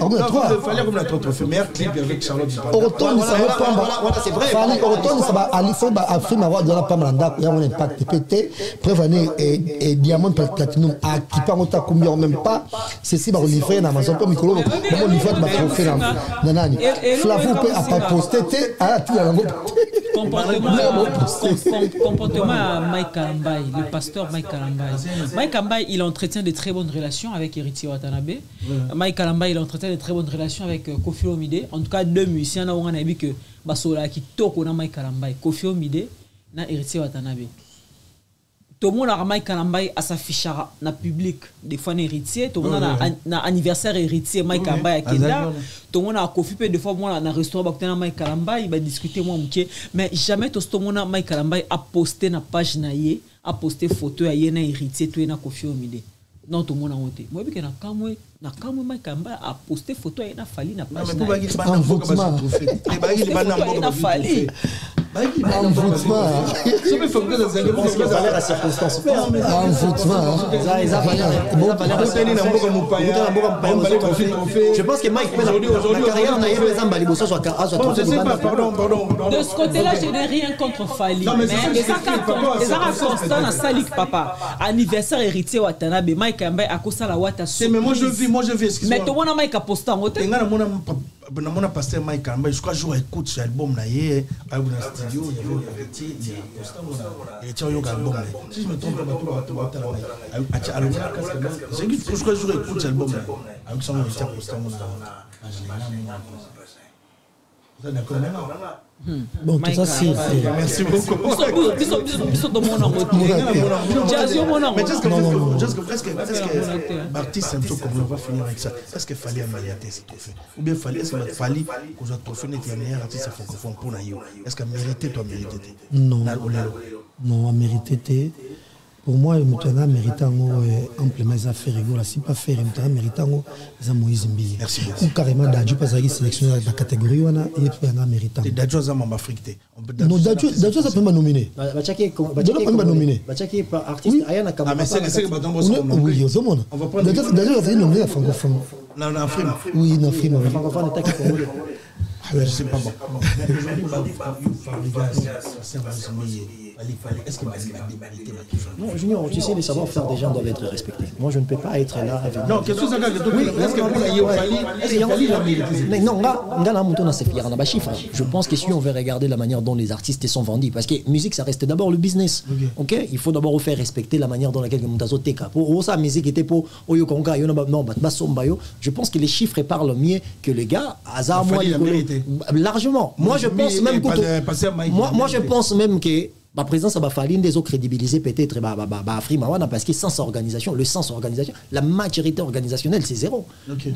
fallait comme la trophée meilleur clip avec Charlotte. Autant ça va pas voilà, c'est vrai. Autant ça va aller faut Afrima avoir dans la Pamela, il y a un impact pété, prévenir et diamant platinum à qui pas on t'a combien même pas. Ceci va livrer en Amazon comme Nicolas. Comment livrer ma trophée nanani. Flavou peut à pas poster comportement à Mike Kalambay, le pasteur Mike Kalambay. Mike Kalambay, il entretient de très bonnes relations avec Héritier Watanabe. Mike Kalambay, il entretient de très bonnes relations avec Koffi Olomidé. En tout cas, deux musiciens, on a vu que Basola qui toque on a Mike Kalambay, Koffi Olomidé, na Héritier Watanabe. Tout le monde a Mike Kalambay à sa fiche na public des fois Héritier, tout le monde a anniversaire Héritier Mike Kalambay à Kenda, tout le monde a Koffi des fois moi dans restaurant bakutana Mike Kalambay, il va discuter moi mouké, mais jamais tout le monde a Mike Kalambay a posté na page naie, a posté photo à yena Héritier tout na Koffi Olomidé. Non tout le monde a honte. Moi bien que na kamwe Mike Kalambay a posté photo à yena Fally na page. Mais bagui pas na mboka ba trophée. Les bagui les bana mboka Fally. Un votement. Je me fais que les éléments qui valaient la circonstance. Un votement. Je pense que Mike, la carrière n'a pas besoin d'aller bosser sur la pardon. De ce côté-là, je n'ai rien contre Fally. Mais ça constant dans Salik papa. Anniversaire Héritier Watanabe, Mike Kalambay a causé la Wata. Mais moi je vis, excuse-moi. Mais tout le monde Mike a posté en hôtel. Mon pasteur Mike Kalambay, je crois que je écoute sur l'album là hier, à un studio, il y avait un petit album. Si je me trompe, je crois que je écoute sur l'album là. Avec son invité constamment. Bon, tout ça c'est. Merci beaucoup. Est-ce que on va finir avec ça. Est-ce que Fally mérité ce trophée? Ou bien Fally, est-ce que Fally a trophée artiste francophone pour Nayo? Est-ce qu'elle méritait toi mérité? Non, elle méritait. Pour moi, Moutana méritant amplement les affaires rigoles. Si pas faire, Moutana méritant les Moïse Mbili. Ou carrément Dadju parce qu'il est sélectionné dans la catégorie où il a méritant. Dadju a en Afrique. Non, Dadju a pas nominé. Bachaki pas artiste. Ah mais c'est que oui, Dadju a nominé la francophone. Non, en Afrima. Oui, en Afrima. La francophone est à Congolais. Je sais pas bon. Est-ce que non, Junior, tu sais, les savoir-faire des gens doivent être respectés. Moi, je ne peux pas être là avec. Non, qu'est-ce que ça que non, là, je pense que si on veut regarder la manière dont les artistes sont vendus, parce que musique, ça reste d'abord le business. Ok, il faut d'abord faire respecter la manière dans laquelle Montazo Teka. Pour ça, musique était pour Oyo Konga, non, Basombayo. Je pense que les chiffres parlent mieux que les gars. Hasard, moi, largement. Moi, je pense même que. Moi, je pense même que. Ma présence à Fally des autres crédibilisés peut-être Afrima parce que sans organisation, le sens organisation, la majorité organisationnelle c'est zéro.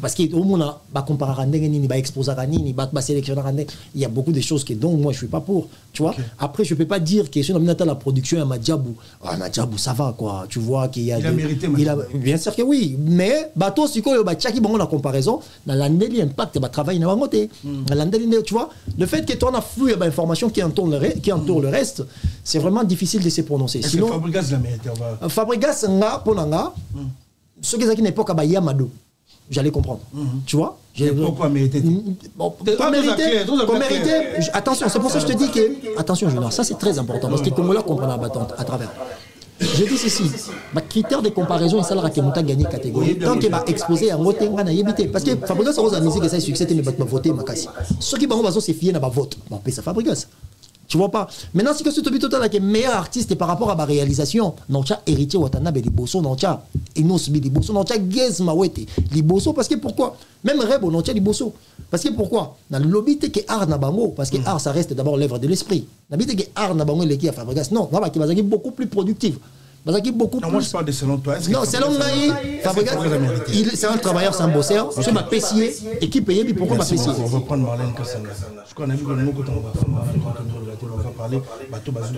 Parce que au monde bah comparer ni bah exposer ni bah sélectionner il y a beaucoup de choses que donc moi je suis pas pour, tu vois. Après je peux pas dire que sur la production à Madjabou, ça va quoi, tu vois qu'il y a il a bien sûr que oui, mais bateau si quoi bah tchaki bon la comparaison, dans l'année l'impact bah travail na ngoté. L'année tu vois, le fait que toi on a flux d'informations qui entoure le reste. C'est vraiment difficile de se prononcer. Sinon, Fabregas l'a mérité. Fabregas, ce qui est à l'époque, il y a Mado. J'allais comprendre. Tu vois? Pourquoi mériter? Attention, c'est pour ça que je te dis que. Attention, Junior, ça c'est très important parce que comme on l'a compris à travers. Je dis ceci, le critère de comparaison est ça qui a gagné catégorie. Tant qu'il va exposer à voter, on a évité. Parce que Fabregas a dit que ça succès, mais va voter, ma casse. Ceux qui vont se fier, va voter. Bon, ça Fabregas. Tu vois pas. Maintenant, si tu es total avec meilleur artiste par rapport à ma réalisation, non, tu as Héritier Watanabe, Liboso, non, tu as Inosbi, Liboso, non, tu as Ghez Mawete, Liboso, parce que pourquoi? Même Rebo, non, tu as Liboso. Parce que pourquoi? Dans le lobby, tu es art nabango, parce que art, ça reste d'abord l'œuvre de l'esprit. Dans le lobby, tu es art nabango, il est à Fabregas. Non, tu vas être beaucoup plus productif. Beaucoup non, moi je parle de selon toi. Non, selon Naï, c'est un travailleur, c'est un bosseur. Je m'a pessier et qui payait, pourquoi m'a pessier? On va prendre Marlène Kassanga. Je crois qu'on a vu que le mot que tu as parler bateau bazou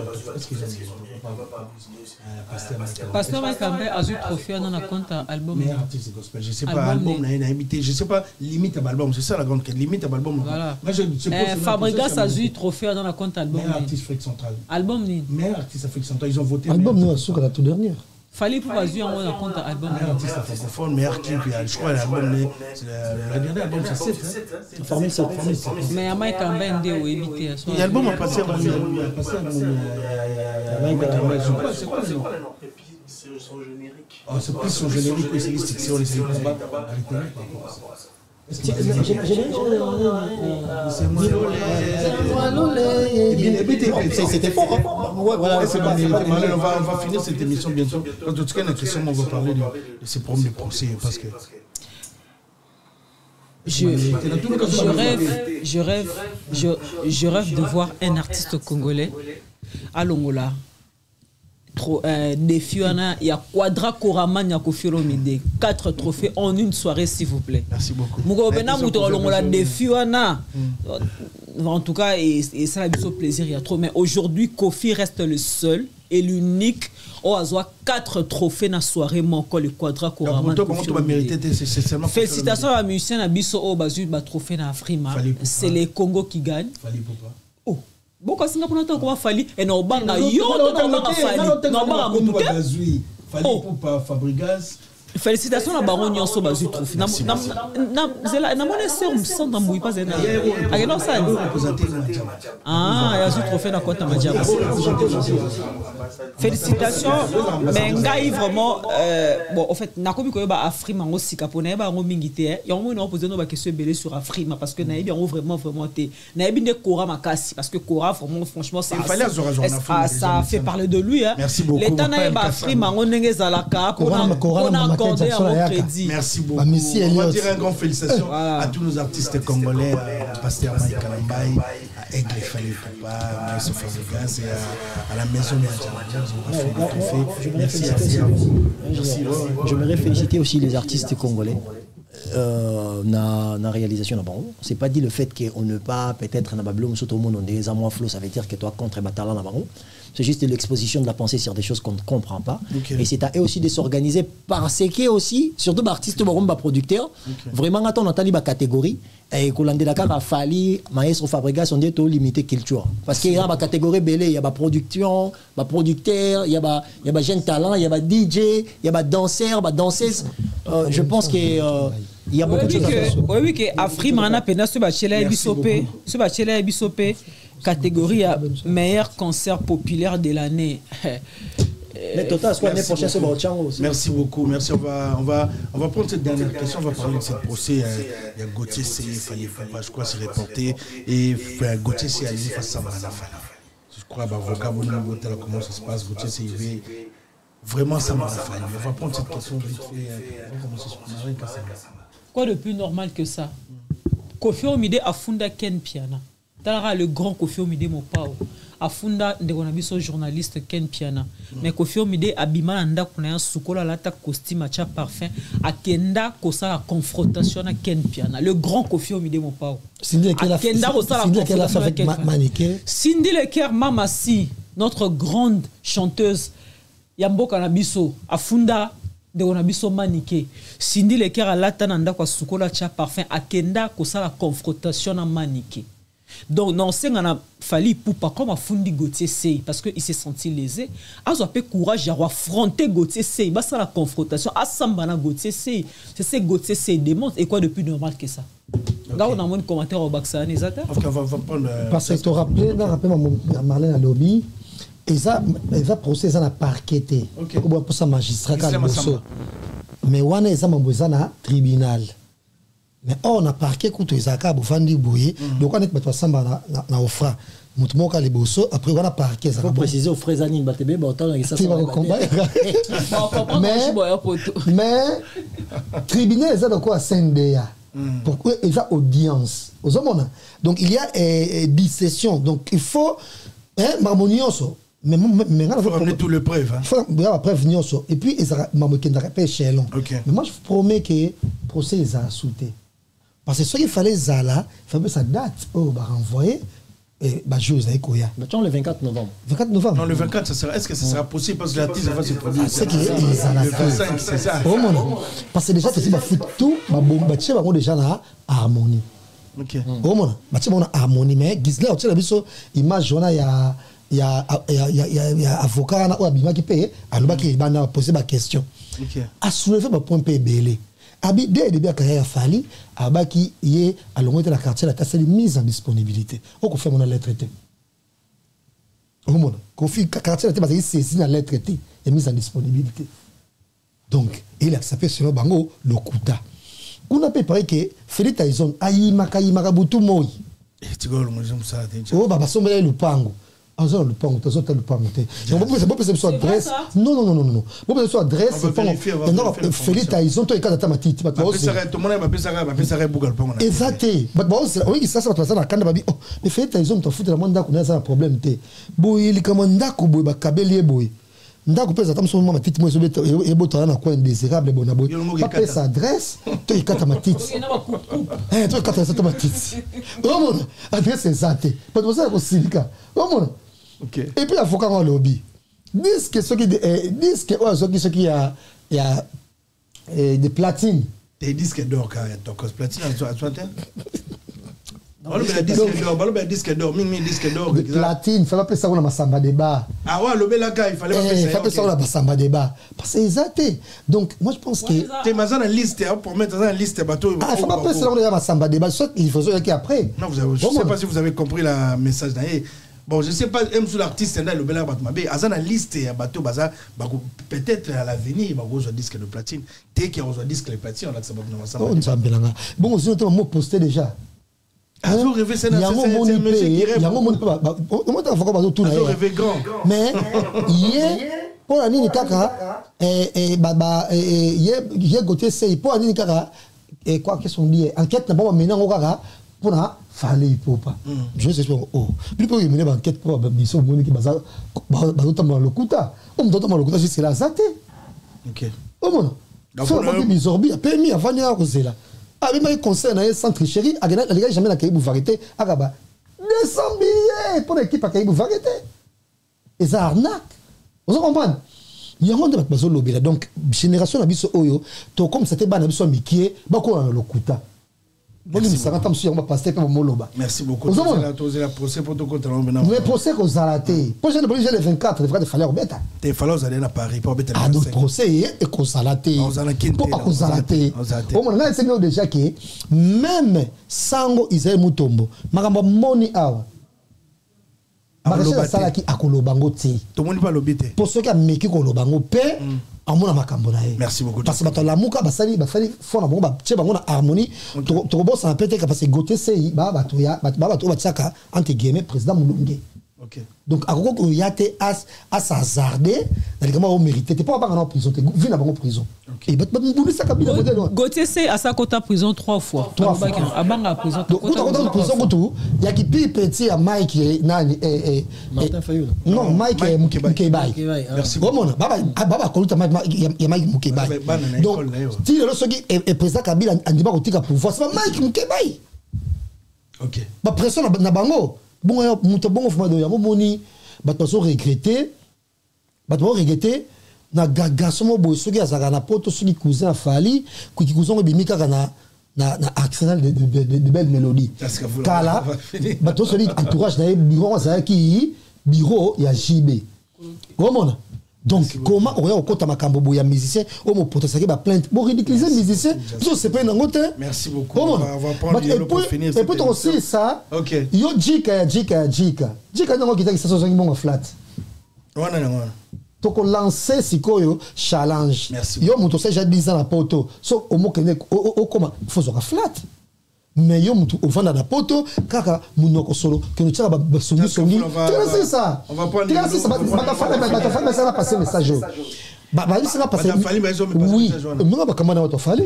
est-ce que pasteur Mike Kalambay a eu trophée dans la compte album mais artiste gospel je sais pas album na invité je sais pas limite à album c'est ça la grande limite à album voilà Fabregas a eu trophée dans la compte album mais artiste Afrique centrale album ni mais artiste Afrique centrale ils ont voté album nous sur la toute dernière Fally Ipupa a eu un compte album meilleur artiste francophone meilleur clip je crois l'album le dernier album c'est 7 formule 7 mais à Mike Kalambay ndé ou éviter l'album a passé c'est quoi le nom et puis c'est son générique ah c'est plus son générique que c'est c'est on les fait combat c'était fort. Voilà, c'est on va finir cette émission bientôt. En tout cas, la question, on va parler de ces problèmes de procès. Parce que. Je rêve de voir un artiste congolais à Longola. Défi, il y a Quadra Koraman, il y a Koffi Olomidé. 4 trophées en une soirée, s'il vous plaît. Merci beaucoup. En tout cas, et ça a eu son plaisir, il y a trop. Mais aujourd'hui, Koffi reste le seul et l'unique. On a 4 trophées dans la soirée, mon col, le Quadra Koraman. Félicitations à musicien, à Bisso, au Basu, à trophée dans Afrima. C'est les Congos qui gagnent. Bon, quand on a encore Fally, et non, on a eu Fabregas. Félicitations à Baron Nyonso Bazu Trophée. Félicitations, mais Ngai vraiment. Bon, en fait, Nakomi Koyoba Afrima aussi, Capone, Baron Mingité. Et on a posé nos questions belées sur Afrima parce que Naïbi ont vraiment été. Naïbi de Kora Makassi parce que Kora, franchement, ça fait parler de lui. Merci beaucoup. L'État Naïba Afrima, on est à la cape. Merci beaucoup. On va dire un grand félicitations à tous nos artistes congolais, à Pasteur Mike Kalambay, à Aigle Fally Ipupa, à Maïso Fabregas et à la maison de la Merci à vous. Je voudrais féliciter aussi les artistes congolais. Na réalisation c'est pas dit le fait qu'on ne pas peut-être na bablou tout le monde on des amours flots ça veut dire que toi contre batalan na baron c'est juste l'exposition de la pensée sur des choses qu'on ne comprend pas okay. Et c'est à eux aussi de s'organiser parce que aussi surtout artistes baron ba producteurs okay. Vraiment attend on tali ba catégorie et collandé la cave a fallu maestro Fabregas on dit tout limité culture parce qu'il y a ba catégorie belé il y a ba production ba producteur il y a ba jeune talent il y a ba DJ il y a ba danseur ba danseuse je pense que il y a beaucoup de choses. Oui, que Afrima en a peine ce bachelor Bisopé, catégorie meilleur concert populaire de l'année. Mais total, ce qu'on est prochain, c'est Bautchango aussi. Merci beaucoup, merci. On va prendre cette dernière question, on va parler de ce procès. Il y a Gauthier Sey, Fally Ipupa, je crois, c'est reporté. Et Gauthier Sey allé face à Samba. Je crois, avocat, comment ça se passe, Gauthier Sey. Vraiment, ça m'a fait. On va prendre cette question vite fait. Comment ça se passe, quoi de plus normal que ça? Koffi Olomidé a fondé Ken Piana. T'as le grand Koffi Olomidé Mopao. A fondé un journaliste Ken Piana. Mais Koffi Olomidé a bimalanda qu'on a un soukola lata costume à parfum. A Kenda kosa la confrontation à Ken Piana. Le grand Koffi Olomidé Mopao. Sindy le ker. Sindy le ker Mamasi, notre grande chanteuse Yambo Kanabiso a fondé de on a mis son maniqué. Sindy le ker à l'atananda quoi soukola tcha parfum à Kenda kosa la confrontation à maniqué. Donc non c'est qu'on a fallu pour pas comme a fundi Gauthier Sey parce que il s'est senti lésé. Azo pe courage à affronter Gauthier Sey. Bah ça la confrontation à Samba na Gauthier Sey. C'est ce Gauthier Sey démontre et quoi de plus normal que ça. Là on a moins de commentaires au Baxan et ça. Parce que tu rappelles là rappelle ma Marlène à lobby. Ils ont procès, ils ont parqueté. Pour ça, magistrat, mais on a tribunal. Mais on a parqué contre les acas, pour vendre bouillie. Donc on est maintenant samba na offra. Moutmoka les bosso. Après on a parqué. Faut préciser aux frères anis batébé, bon temps ils s'assemblent. Mais tribunal ils ont donc quoi scindéa. Pourquoi ils ont audience. Aux hommes donc il y a 10 sessions. Donc il faut marmonioso. Mais maintenant, il faut ramener tout le preuve. Il faut la preuve. Et puis, il y a mais moi, je vous promets que le procès les a sauté. Parce que ce qu'il fallait, ça date, on va renvoyer. le 24 novembre. 24 novembre. Non, le 24, ça sera. Est-ce que ça sera possible parce que l'artiste va se produire. C'est que le 25, c'est ça. Parce que déjà, c'est foot tout, déjà la harmonie. OK. Harmonie, mais Ghislaine, tu as image il y a avocat qui paye, il a posé ma question. A soulevé ma point belé. Dès le début de la carrière, Fally, il y a la quartier, la tasse de mise en disponibilité. On fait mon lettre traité. On fait la quartier, la tasse de saisie dans la lettre traité et mise en disponibilité. Donc, il a sapé sur le bango, le Kouta. On a préparé que Félix Tyson, aïe, makaï, marabutu, moi. Et tu vois, le mojum, ça a été. Oh, bah, son bel le pango. Okay. Et puis, il faut qu'on ait le lobby. Disent que ceux qui des platines. Des disques d'or, quand il y a ton cause platine, tu as soin de disque d'or. Platine, il fallait appeler ça dans la samba débat. Ah ouais, le Belaka, il fallait appeler ça dans la samba débat. Parce que c'est exacté. Donc, moi je pense que. Tu es dans la liste, pour mettre dans la liste, bateau. Ah, il faut appeler ça dans la samba débat. Soit il faut ça après. Non, je ne sais pas si vous avez compris le message d'ailleurs. Bon, je ne sais pas, même sous l'artiste, il y a le Bela Batmabé, il y a une liste, peut-être à l'avenir, il y a un disque de platine. Dès qu'il y a un disque de platine, on a que ça va nous ensemble. Bon, je vais poster déjà. Il y a un rêve, c'est un monsieur qui rêve. Il y a un monde qui rêve. Il y a un rêve grand. Mais, pour l'année Nikaka, il y a Gauthier Sey, pour l'année Nikaka, et quoi qu'est-ce qu'on dit, enquête, d'abord, maintenant, on va pour la Fally Ipupa. Je sais pas. Puis pour mener l'enquête pour mission monde qui bazar dans le Kouta. On me donne le Kouta jusqu'à la Zate. OK. Bon. D'accord. Faut que mes orbi permis avant de causer là. Ah mais moi concerne un centre chéri, à les gars jamais la Kaibou variété, agaba 200 billets pour l'équipe à Kaibou variété. Et ça arnaque. Vous comprenez? Il y a un monde qui bazar lobby là. Donc génération abisso oyo, to comme c'était ban abisso mikié, ba ko le Kouta. Merci beaucoup. Vous avez procès pour tout le procès qu'on a raté. Prochaine police, j'ai les 24, les frères de Fally Ipupa. Les Fally Ipupa allaient à Paris pour mettre les procès et qu'on a raté. Pourquoi qu'on a raté? On a enseigné déjà que même Sango Isaïe Moutombo, Maramba Moni Awa, Maramba Salaki Akolobango Ti. Tout le monde pas l'obité. Pour ceux qui ont mis Kolobango paix. Merci beaucoup. Parce que la mouka, il faut une harmonie. Parce que Gauthier Sey, entre guillemets, président Moulungue. Donc, il y a des hasardés, il y a mérité. Tu n'es pas en prison, tu es en prison. Gauthier Sey a sa quota prison 3 fois. Donc, il y a qui pire petit à Mike et Nani. Martin Fayoul. Non, Mike et Moukébaï. Merci. Donc, si le président Kabila a dit qu'il a pouvoir, c'est Mike Moukébaï. OK. La pression n'a pas. Bon, regretter na garçon qui a poto qui cousin Fally qui cousin na arsenal de belles mélodies kala bato soli entourage na bureau ça qui bureau ya JB comment. Donc, comment on compte à ma cambo ya musicien, on me porte ça qui va plainte. Bon, ridiculiser musicien, c'est pas une angote. Merci beaucoup. On va prendre le pour finir. Et puis, on sait ça. OK. Yo, Jika, non, qui t'a dit ça, c'est un bon flat. Donc, on lance ce qu'on challenge. Merci. Yo, mon tossé, j'ai 10 ans à Porto. So, on m'a connecté au comment il faut un flat. Mais yo mutu ovanda na poto kaka munoko solo que nous tira basongi songi c'est ça on va prendre batafala ça va passer message oui mais on va comment on va te faire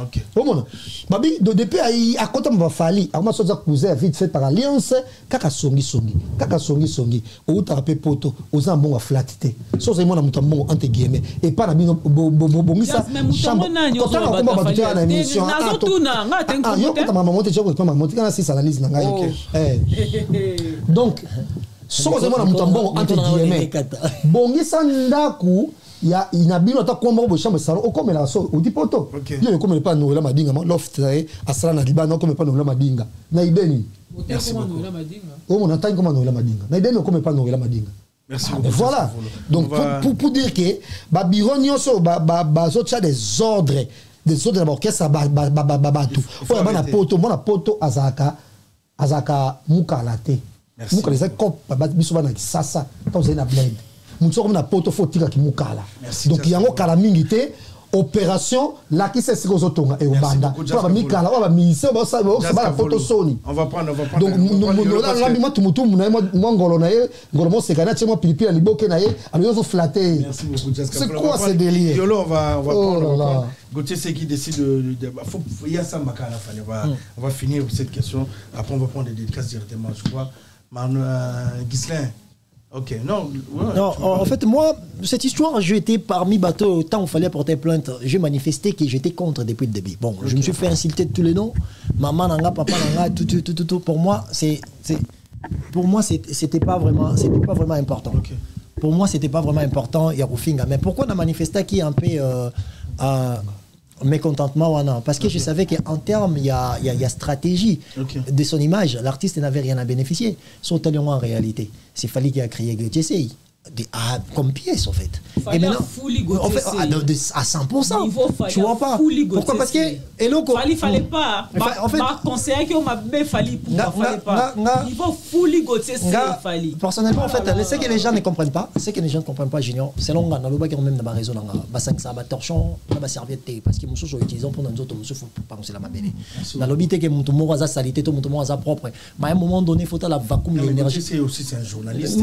Ok. Comment? Babi, depuis à côté on va falli. À moi ça a causé à vite fait par alliance. Kaka songi songi. Kaka songi songi. Ou t'as rappelé poto. Aux un bon à flatter. Sauf que moi on a mon entre guillemets. Et pas la bino bomisa. Chambre. Quand on a combat battu à la mission. Ah yo quand ma maman te dit que ma maman te dit qu'on a six analyses nanga. Donc sauf que moi on a mon bon entre guillemets. Bomisa ndaku. Il y a inabino ta komba bo chambre salon o comme la so o di poto yo comme pas nous la madinga loft asala na libano comme pas nous la madinga na ideni merci beaucoup o mon entend comme nous la madinga na ideni comme pas nous la madinga merci beaucoup voilà donc pour dire que ba bironio so ba so tcha des ordres d'abord que ça ba tout o ba na poto azaka mukalate mukaleza ko ba biso ba na sasa tant c'est na blend. Donc il y a une calamité, opération, là qui s'est tirée et au banda. On va prendre. Donc nous, c'est quoi ce délire? On va prendre. Gauthier, c'est qui décide de... Il y a ça, on va finir cette question. Après, on va prendre des dédicaces directement. Je crois, Ghislaine. Ok, non. Ouais, non en fait, moi, cette histoire, j'étais parmi bateaux, autant où il fallait porter plainte, j'ai manifesté que j'étais contre depuis le début. Bon, okay. Je me suis fait insulter de tous les noms. Maman nanga, papa nanga, tout. Pour moi, c'était pas vraiment important. Okay. Pour moi, c'était pas vraiment important, Yaroufinga. Mais pourquoi on a manifesté qui est un peu mécontentement ou non? Parce que okay. Je savais qu'en termes, il y a stratégie okay. De son image. L'artiste n'avait rien à bénéficier. Son talent en réalité. C'est Fally qui a créé Gauthier Sey. Comme pièce en fait. Fally et maintenant, en fait, à 100%. Tu vois pas. Pourquoi? Parce que Fally fallait pas. En fait, conseiller qui m'a bien Fally pour fallait pas. Il faut Fally Gauthier Sey Fally. Personnellement en fait, c'est que les gens ne comprennent pas, Junior. Selon on a le bac même dans ma réseau dans ba 5 ça ba torchon, ba serviette parce que muso so utilisons pour nous autres muso faut pas penser la mabélé. Dans l'obité que muto mo za salité to muto mo za propre. Mais à un moment donné faut à la vacuum l'énergie. C'est aussi c'est un journaliste.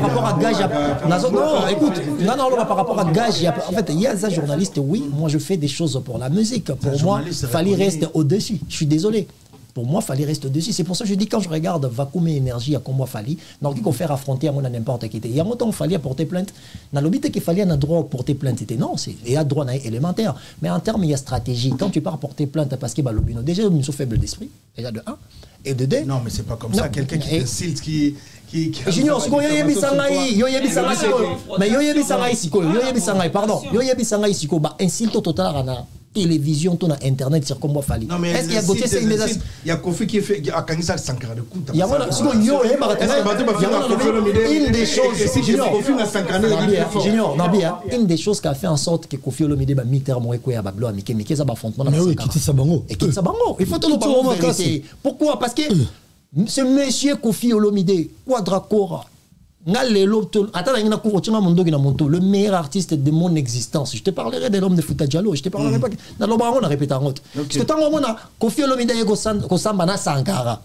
Par rapport à Gage, non, écoute, non, par rapport à Gage, en fait, il y a des journalistes, oui, moi je fais des choses pour la musique. Pour moi, Fally reste au-dessus. Je suis désolé. Pour moi, Fally reste au-dessus. C'est pour ça que je dis, quand je regarde Vacuum et Énergie, à comment Fally, donc il faut faire affronter à moi n'importe qui. Il y a longtemps, Fally a porté plainte. Dans l'obité qu'il fallait un droit à porter plainte, non, il y a droit élémentaire. Mais en termes, il y a stratégie. Quand tu pars porter plainte, parce que l'obino, déjà, ils sont faibles d'esprit, déjà de 1, et de 2. Non, mais c'est pas comme ça. Quelqu'un qui décide, qui. Junior, si yo yebi sangai siko ba insulte total rana télévision to na internet sur comme Fally. Est-ce qu'il y a Gauthier Sey il y a Koffi qui fait à Kangisa 140 coups. Il y a voilà, si yo e une des choses si Koffi na 140 Junior, Nabia, une des choses qui a fait en sorte que Koffi Olomidé ba miter mo eko ya ba blo amike za ba affrontement na. Mais oui, qui ça bango. Il faut tout moment casser. Pourquoi? Parce que ce monsieur Koffi Olomidé, Quadracora, le meilleur artiste de mon existence. Je te parlerai de l'homme de Fouta Diallo. Je te parlerai pas. Dans le baron, on a répété en route. Parce que tant qu'on a Koffi Olomidé et Kosambana Sankara,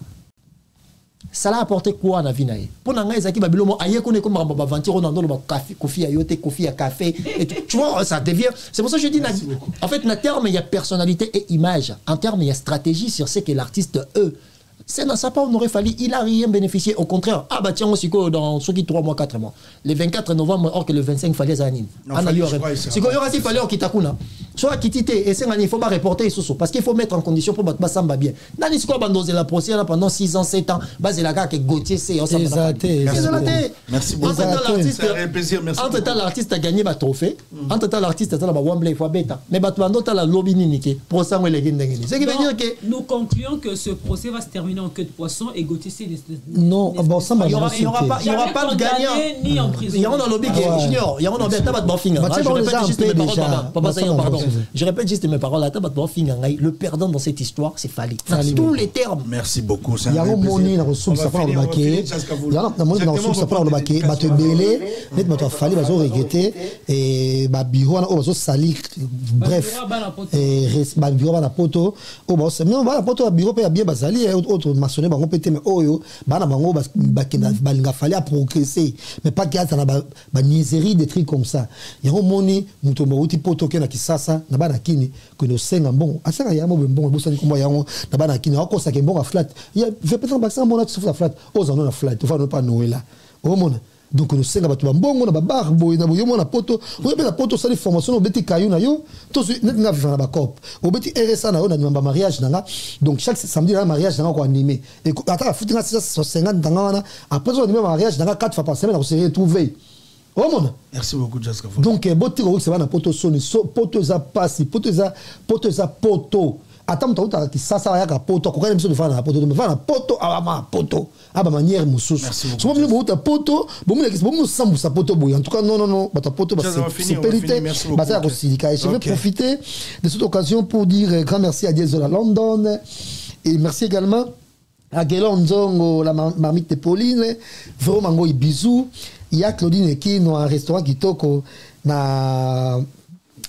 ça l'a apporté quoi à la vie? Pour nous, tu vois, ça devient. C'est pour ça que je dis, en fait, en termes, il y a personnalité et image. En termes, il y a stratégie sur ce que l'artiste, eux, c'est dans sa part, on aurait fallu, il n'a rien bénéficié. Au contraire, ah bah tiens, on s'y colle dans ce qui 3 mois, 4 mois. Le 24 novembre, or que le 25, il fallait à Nîmes. C'est quoi, il y aura si fallait au Kitakuna. Soit Kitité, et c'est il ne faut pas reporter Soso. Parce qu'il faut mettre en condition pour battre Samba bien. Dans l'histoire, on la procédure pendant 6 ans, 7 ans. Basé la gare que Gauthier Sey. Merci beaucoup. Entre-temps, l'artiste a gagné ma trophée. Entre-temps, l'artiste a gagné Wambley, fois bêta. Mais Batouando, tu as la lobby ninique. Pour ça, on est les. Ce qui veut dire que. Nous concluons que ce procès va se terminer en queue de poisson et Gauthier Sey non bon ça il n'y aura pas de gagnant ni en prison. Il y a un lobby qui est junior, il y a un lobby à battre finger. Je répète juste mes paroles à battre finger. Le perdant dans cette histoire c'est Fally tous les termes. Merci beaucoup. Il y a un monnaie la ressource ça parle baquet la ressource ça parle baquet battre belé net battre Fally bazo regretter et ba biro na bazo salir bref et ba biro ba la poto o ba se non ba la poto biro pe bien bazali autre maçonné va répéter mais oyo bana bango bakina balinga fallait progresser mais pas qu'il y a ça la niaiserie des trucs comme ça il y a un monnaie mutombo uti poto ke na kisasa donc nous sommes là, on a barbe, on a poto, on a des formations, on a des cailloux, on a des corps, on a des RSA, on a des mariages. Donc chaque samedi, on a un mariage animé. Et après, on a 50 ans, après, on a un mariage 4 fois par semaine, on s'est retrouvés. Merci beaucoup, Dias Kavoul. Donc, c'est un poto, poto. Attends, ça, ça a poto, quand même, poto, à ma manière, moussous. Souvent, poto, bon, ça poto, en tout cas, non, poto, c'est périté. Je vais profiter de cette occasion pour dire grand merci à Zola London et merci également à Ghislaine, la marmite de Pauline, vraiment, bisous. Il y a Claudine qui est un restaurant qui toco na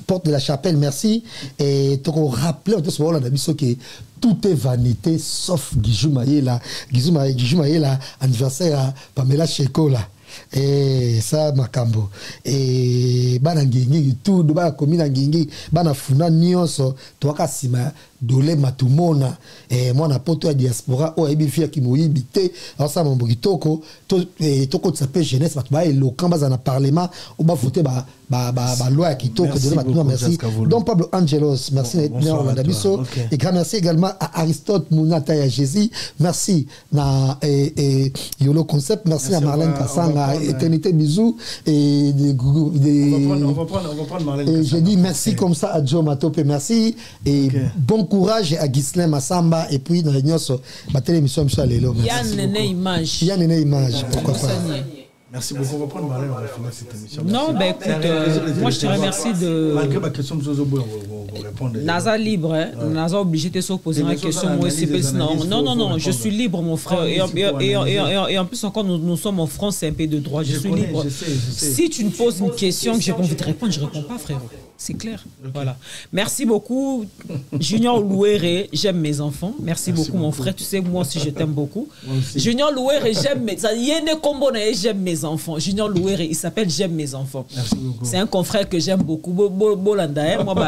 Porte de la Chapelle, merci. Et tu rappelles que tout est vanité sauf Gijumaïla. Gijumaïla, anniversaire à Pamela Shekola. Et ça, Macambo. Et Banangingi, tout de bas, commune Angingi, Banafuna Nyonso, Toakasima, Dole Matumona. Et moi, na poto à diaspora, Oebifia qui m'ouibite, ensemble, Mbogitoko, Toko de sa paix jeunesse, Matuba, et le Kambazan à Parlement, ou Bafote, Loi qui toque de Matuma, merci. Donc, Pablo Angelos, merci d'être venu à Dabiso. Et grand merci également à Aristote, Mounata et à Jésus. Merci à Yolo Concept, merci à Marlène Kassanga. Éternité, bisous. Et on va prendre Marlène Kassanga. J'ai dit merci comme ça à Joe Matope, merci. Et bon courage à Ghislaine, à Samba. Et puis, dans les nuances, l'émission M. Alélo. Yann Néné Image. Yann Néné Image, pourquoi pas. Merci beaucoup. On va prendre Marlène, on va finir cette émission. Non, ben écoute, moi je te remercie de. Malgré ma question, vous répondre. Naza libre, hein. Naza obligé de se poser la question. Non, je suis libre, mon frère. Et en plus, encore, nous sommes en France, c'est un pays de droit. Je suis libre. Si tu me poses une question que j'ai pas envie de répondre, je réponds pas, frérot. C'est clair. Voilà. Merci beaucoup, Junior Loueré. J'aime mes enfants. Merci beaucoup, mon frère. Tu sais, moi aussi, je t'aime beaucoup. Junior Loueré, j'aime mes enfants. J'aime mes enfants. Junior Loueré, il s'appelle J'aime mes enfants. C'est un confrère que j'aime beaucoup. Bolanda, moi,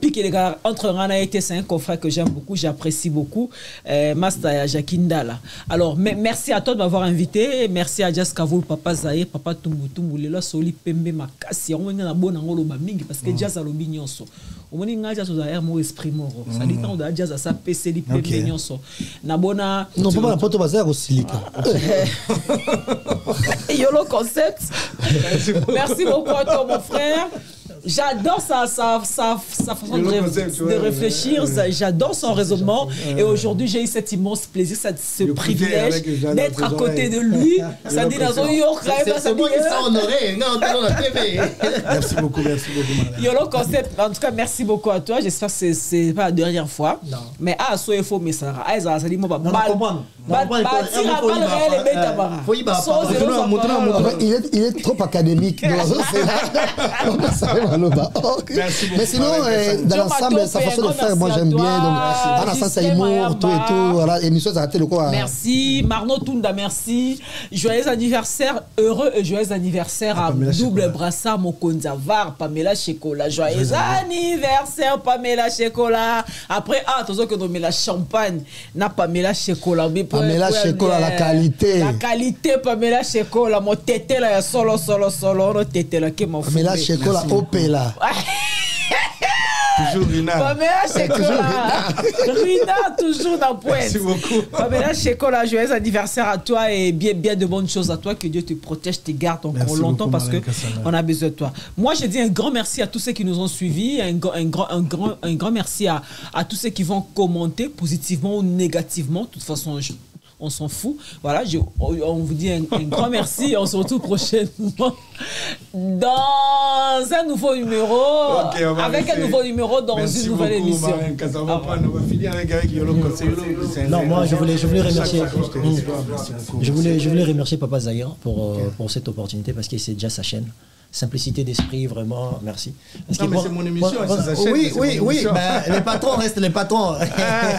pique les gars entre Rana et c'est un confrère que j'aime beaucoup. J'apprécie beaucoup. Master Jakindala. Alors, merci à toi de m'avoir invité. Merci à Dias Kavoul, Papa Zahir, Papa Tumbo, Tumbo, Lela, Soli, Pembe, Makassi. On est bon en Roloba. Parce que jazz à l'obignoso. Au moins, jazz aux air mot esprit moro. Ça dit tant de jazz à sa PC libre l'obignoso. Nabona. Non, pas la porte bazar au silica. Yolo Concept. Merci beaucoup à toi, mon frère. J'adore sa façon de réfléchir, j'adore son raisonnement. Et aujourd'hui, j'ai eu cet immense plaisir, ce privilège d'être à côté de lui. Ça dit dans New York, c'est moi qui s'en honoré. Non, dans la TV. Merci beaucoup. Yolo Concept, en tout cas, merci beaucoup à toi. J'espère que ce n'est pas la dernière fois. Mais ah, soyez faux, mais ça va. Ça dit, moi, il est trop académique. Mais sinon, dans l'ensemble, sa façon de faire, moi j'aime bien. Donc, Anassan Saïmour, tout et tout. Voilà, émission, ça a raté le quoi. Merci. Marno Tunda, merci. Joyeux anniversaire, heureux et joyeux anniversaire à Double Brassard, Mokonzavar, Pamela Shekola. Joyeux anniversaire, Pamela Shekola. Après, attention que nous mettons la champagne. Na Pamela Shekola. Pamela Shekola, la qualité. La qualité, Pamela Shekola. Mon tété là, solo. Tété là, qui m'en fout. Pamela Shekola, Pela. Toujours Rina. Pamela Shekola. Rina, toujours dans pointe. Merci beaucoup. Pamela Shekola, joyeux anniversaire à toi et bien de bonnes choses à toi. Que Dieu te protège, te garde encore longtemps parce qu'on a besoin de toi. Moi, je dis un grand merci à tous ceux qui nous ont suivis. Un grand merci à tous ceux qui vont commenter positivement ou négativement. De toute façon, on s'en fout. Voilà, on vous dit un grand merci. On se retrouve prochainement dans un nouveau numéro. Okay, avec un nouveau numéro dans une nouvelle émission. On va finir avec Yolo Concept. Non, moi, je voulais remercier. Je voulais remercier Papa Zahir pour cette opportunité parce que c'est déjà sa chaîne. simplicité d'esprit, vraiment, merci. Parce non, mais c'est mon émission, bon, ça s'achète. Oui, oui, oui, ben, les patrons restent les patrons.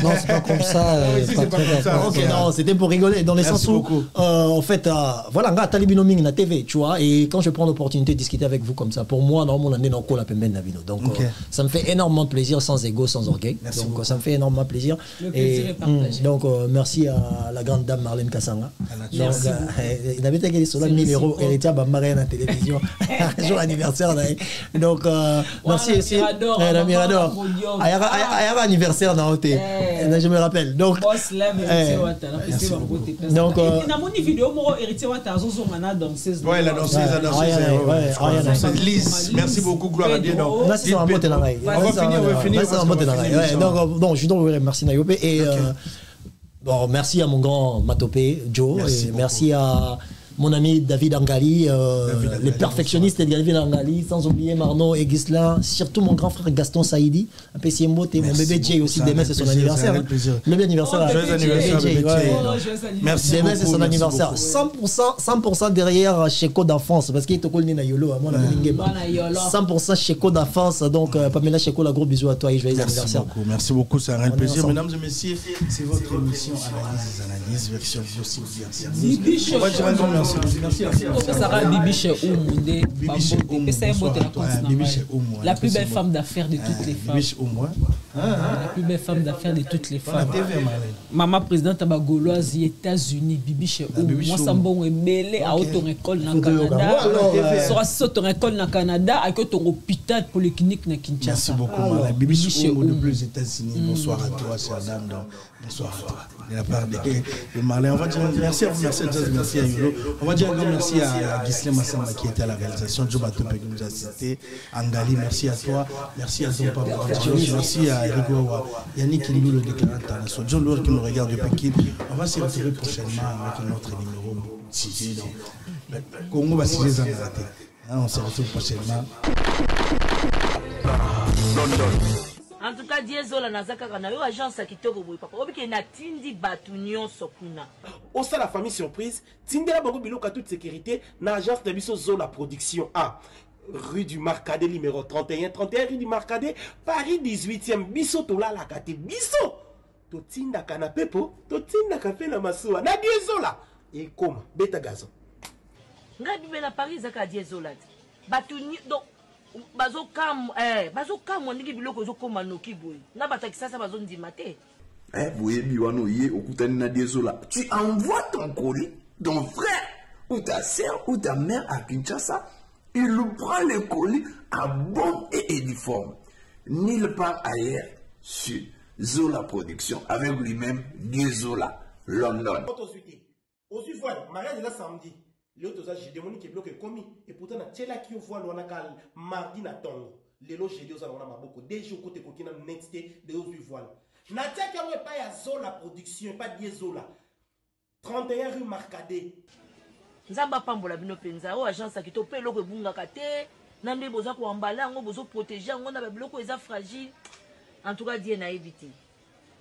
Non, c'est pas comme ça. Si, c'est pas comme ça. Ok, non, c'était pour rigoler, dans le sens où, en fait, voilà, on a Talibinoming na TV, tu vois, et quand je prends l'opportunité de discuter avec vous comme ça, pour moi, normalement, on est dans le col à Pemben Navino. Donc, ça me fait énormément de plaisir, sans égo, sans orgueil. Merci donc, beaucoup. Ça me fait énormément de plaisir. Le plaisir est partagé. Donc, merci à la grande dame Marlène Kassanga. Donc, il avait été sur la 1000 €, elle était à Bambaré à la télévision. Jour anniversaire donc merci aussi Mirador ayara anniversaire na ote je me rappelle donc boss là donc na mon vidéo mon héritier wata zo zongana danseuse ouais la danseuse Lise merci beaucoup gloire à Dieu donc là c'est un mot na ngai on va finir donc bon je suis donc merci na yopé et bon merci à mon grand Matopé Joe et merci à mon ami David Angali, le perfectionniste de David Angali, sans oublier Marno et Ghislaine, surtout mon grand frère Gaston Saïdi, un PC mon bébé Jay aussi, Demes c'est son anniversaire. Le bel anniversaire. Joyeux anniversaire, bébé Jay. Merci. Demes c'est son anniversaire. 100% derrière Cheko d'enfance, parce qu'il est au col Nina Yolo, à mon ami. 100% Cheko d'enfance, donc Pamela Shekola, gros bisous à toi et joyeux anniversaire. Merci beaucoup, c'est un réel plaisir. Mesdames et messieurs, c'est votre émission Analyse, version aussi bien. Bibiche Oumou, la plus belle femme d'affaires de toutes les femmes. La plus belle femme d'affaires de toutes les femmes. Maman présidente à Gauloise, États-Unis, Bibiche Oumou. Moi, ça m'a mêlé à auto-récolte dans le Canada. Sera auto-récolte dans le Canada avec ton hôpital polyclinique dans Kinshasa. Merci beaucoup, Maman. Bibiche Oumou de plus États-Unis. Bonsoir à toi, chère dame. Bonsoir à toi. De la part de Marlène, on va dire merci à vous, merci à Jazz, merci à Yolo. On va dire un grand merci à Ghislaine Massamba qui était à la réalisation, Joe Matope qui nous a assisté, Angali, merci à toi, merci à Zompa, merci à Eric Wawa, Yannick Indou, le déclarant international, John Loueré qui nous regarde du Paquet. On va se retrouver prochainement avec notre numéro 6. Congo va se les arrêter. On se retrouve prochainement. En tout cas, Zola Nazaka Kanayo, agence Akitoko Bouypapa, Obiki na Tindi Batunion Sokuna. Au sein de la famille surprise, Tindela Bango Biloka toute sécurité, na agence de Bisso Zola Production A. Rue du Marcadet, numéro 31, 31 rue du Marcadet, Paris 18e, Bisso Tola Lakate, Bisso Totinda Kanapepo, Totinda Kapena Masoua, na Zola. Et comme, Beta Gazon. Ngabibela Paris Zaka Zola. Batunion. Bazokam, on dit que vous comme un okiboui. N'abattez ça, ça va zone dimaté. Eh, boye biwano yé, au koutanina désola. Tu envoies ton colis, ton frère, ou ta soeur, ou ta mère à Kinshasa. Il prend le colis à bon et uniforme. Nulle part ailleurs sur Zola Production, avec lui-même Zola London. Aujourd'hui, voilà, mariage là samedi. L'autre j'ai démoni qui bloque commis et pourtant na tela qui voit l'on a cal mardi na tongo les loges des autres on a beaucoup des jours côté coquina n'entité des autres voiles na tela qui est pas Zola Production pas Zola 31 rue Marcadet nzamba pambola bino penza o agence qui topé le bunga kate nande boza ko embala ngo bozo protéger ngo na ba biloko eza fragile en tout cas die na éviter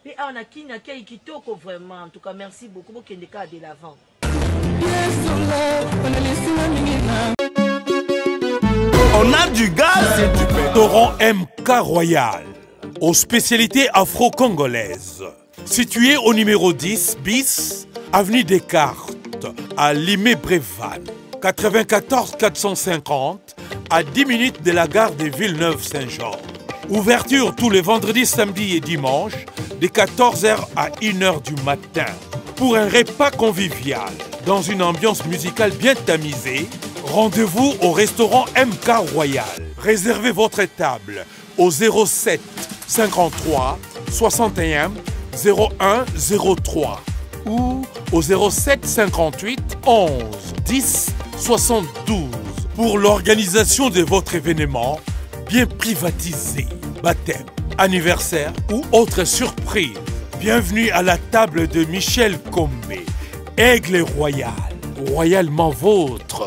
pe on a kinya kay kitoko vraiment en tout cas merci beaucoup pour kende ka de l'avant. On a du gaz, c'est du restaurant MK Royal, aux spécialités afro-congolaises. Situé au numéro 10 bis, avenue Descartes, à Limé-Brévan, 94 450, à 10 minutes de la gare de Villeneuve-Saint-Jean. Ouverture tous les vendredis, samedis et dimanches, de 14 h à 1 h du matin, pour un repas convivial. Dans une ambiance musicale bien tamisée, rendez-vous au restaurant MK Royal. Réservez votre table au 07 53 61 01 03 ou au 07 58 11 10 72 pour l'organisation de votre événement bien privatisé, baptême, anniversaire ou autre surprise. Bienvenue à la table de Michel Combé. Aigle royal, royalement vôtre.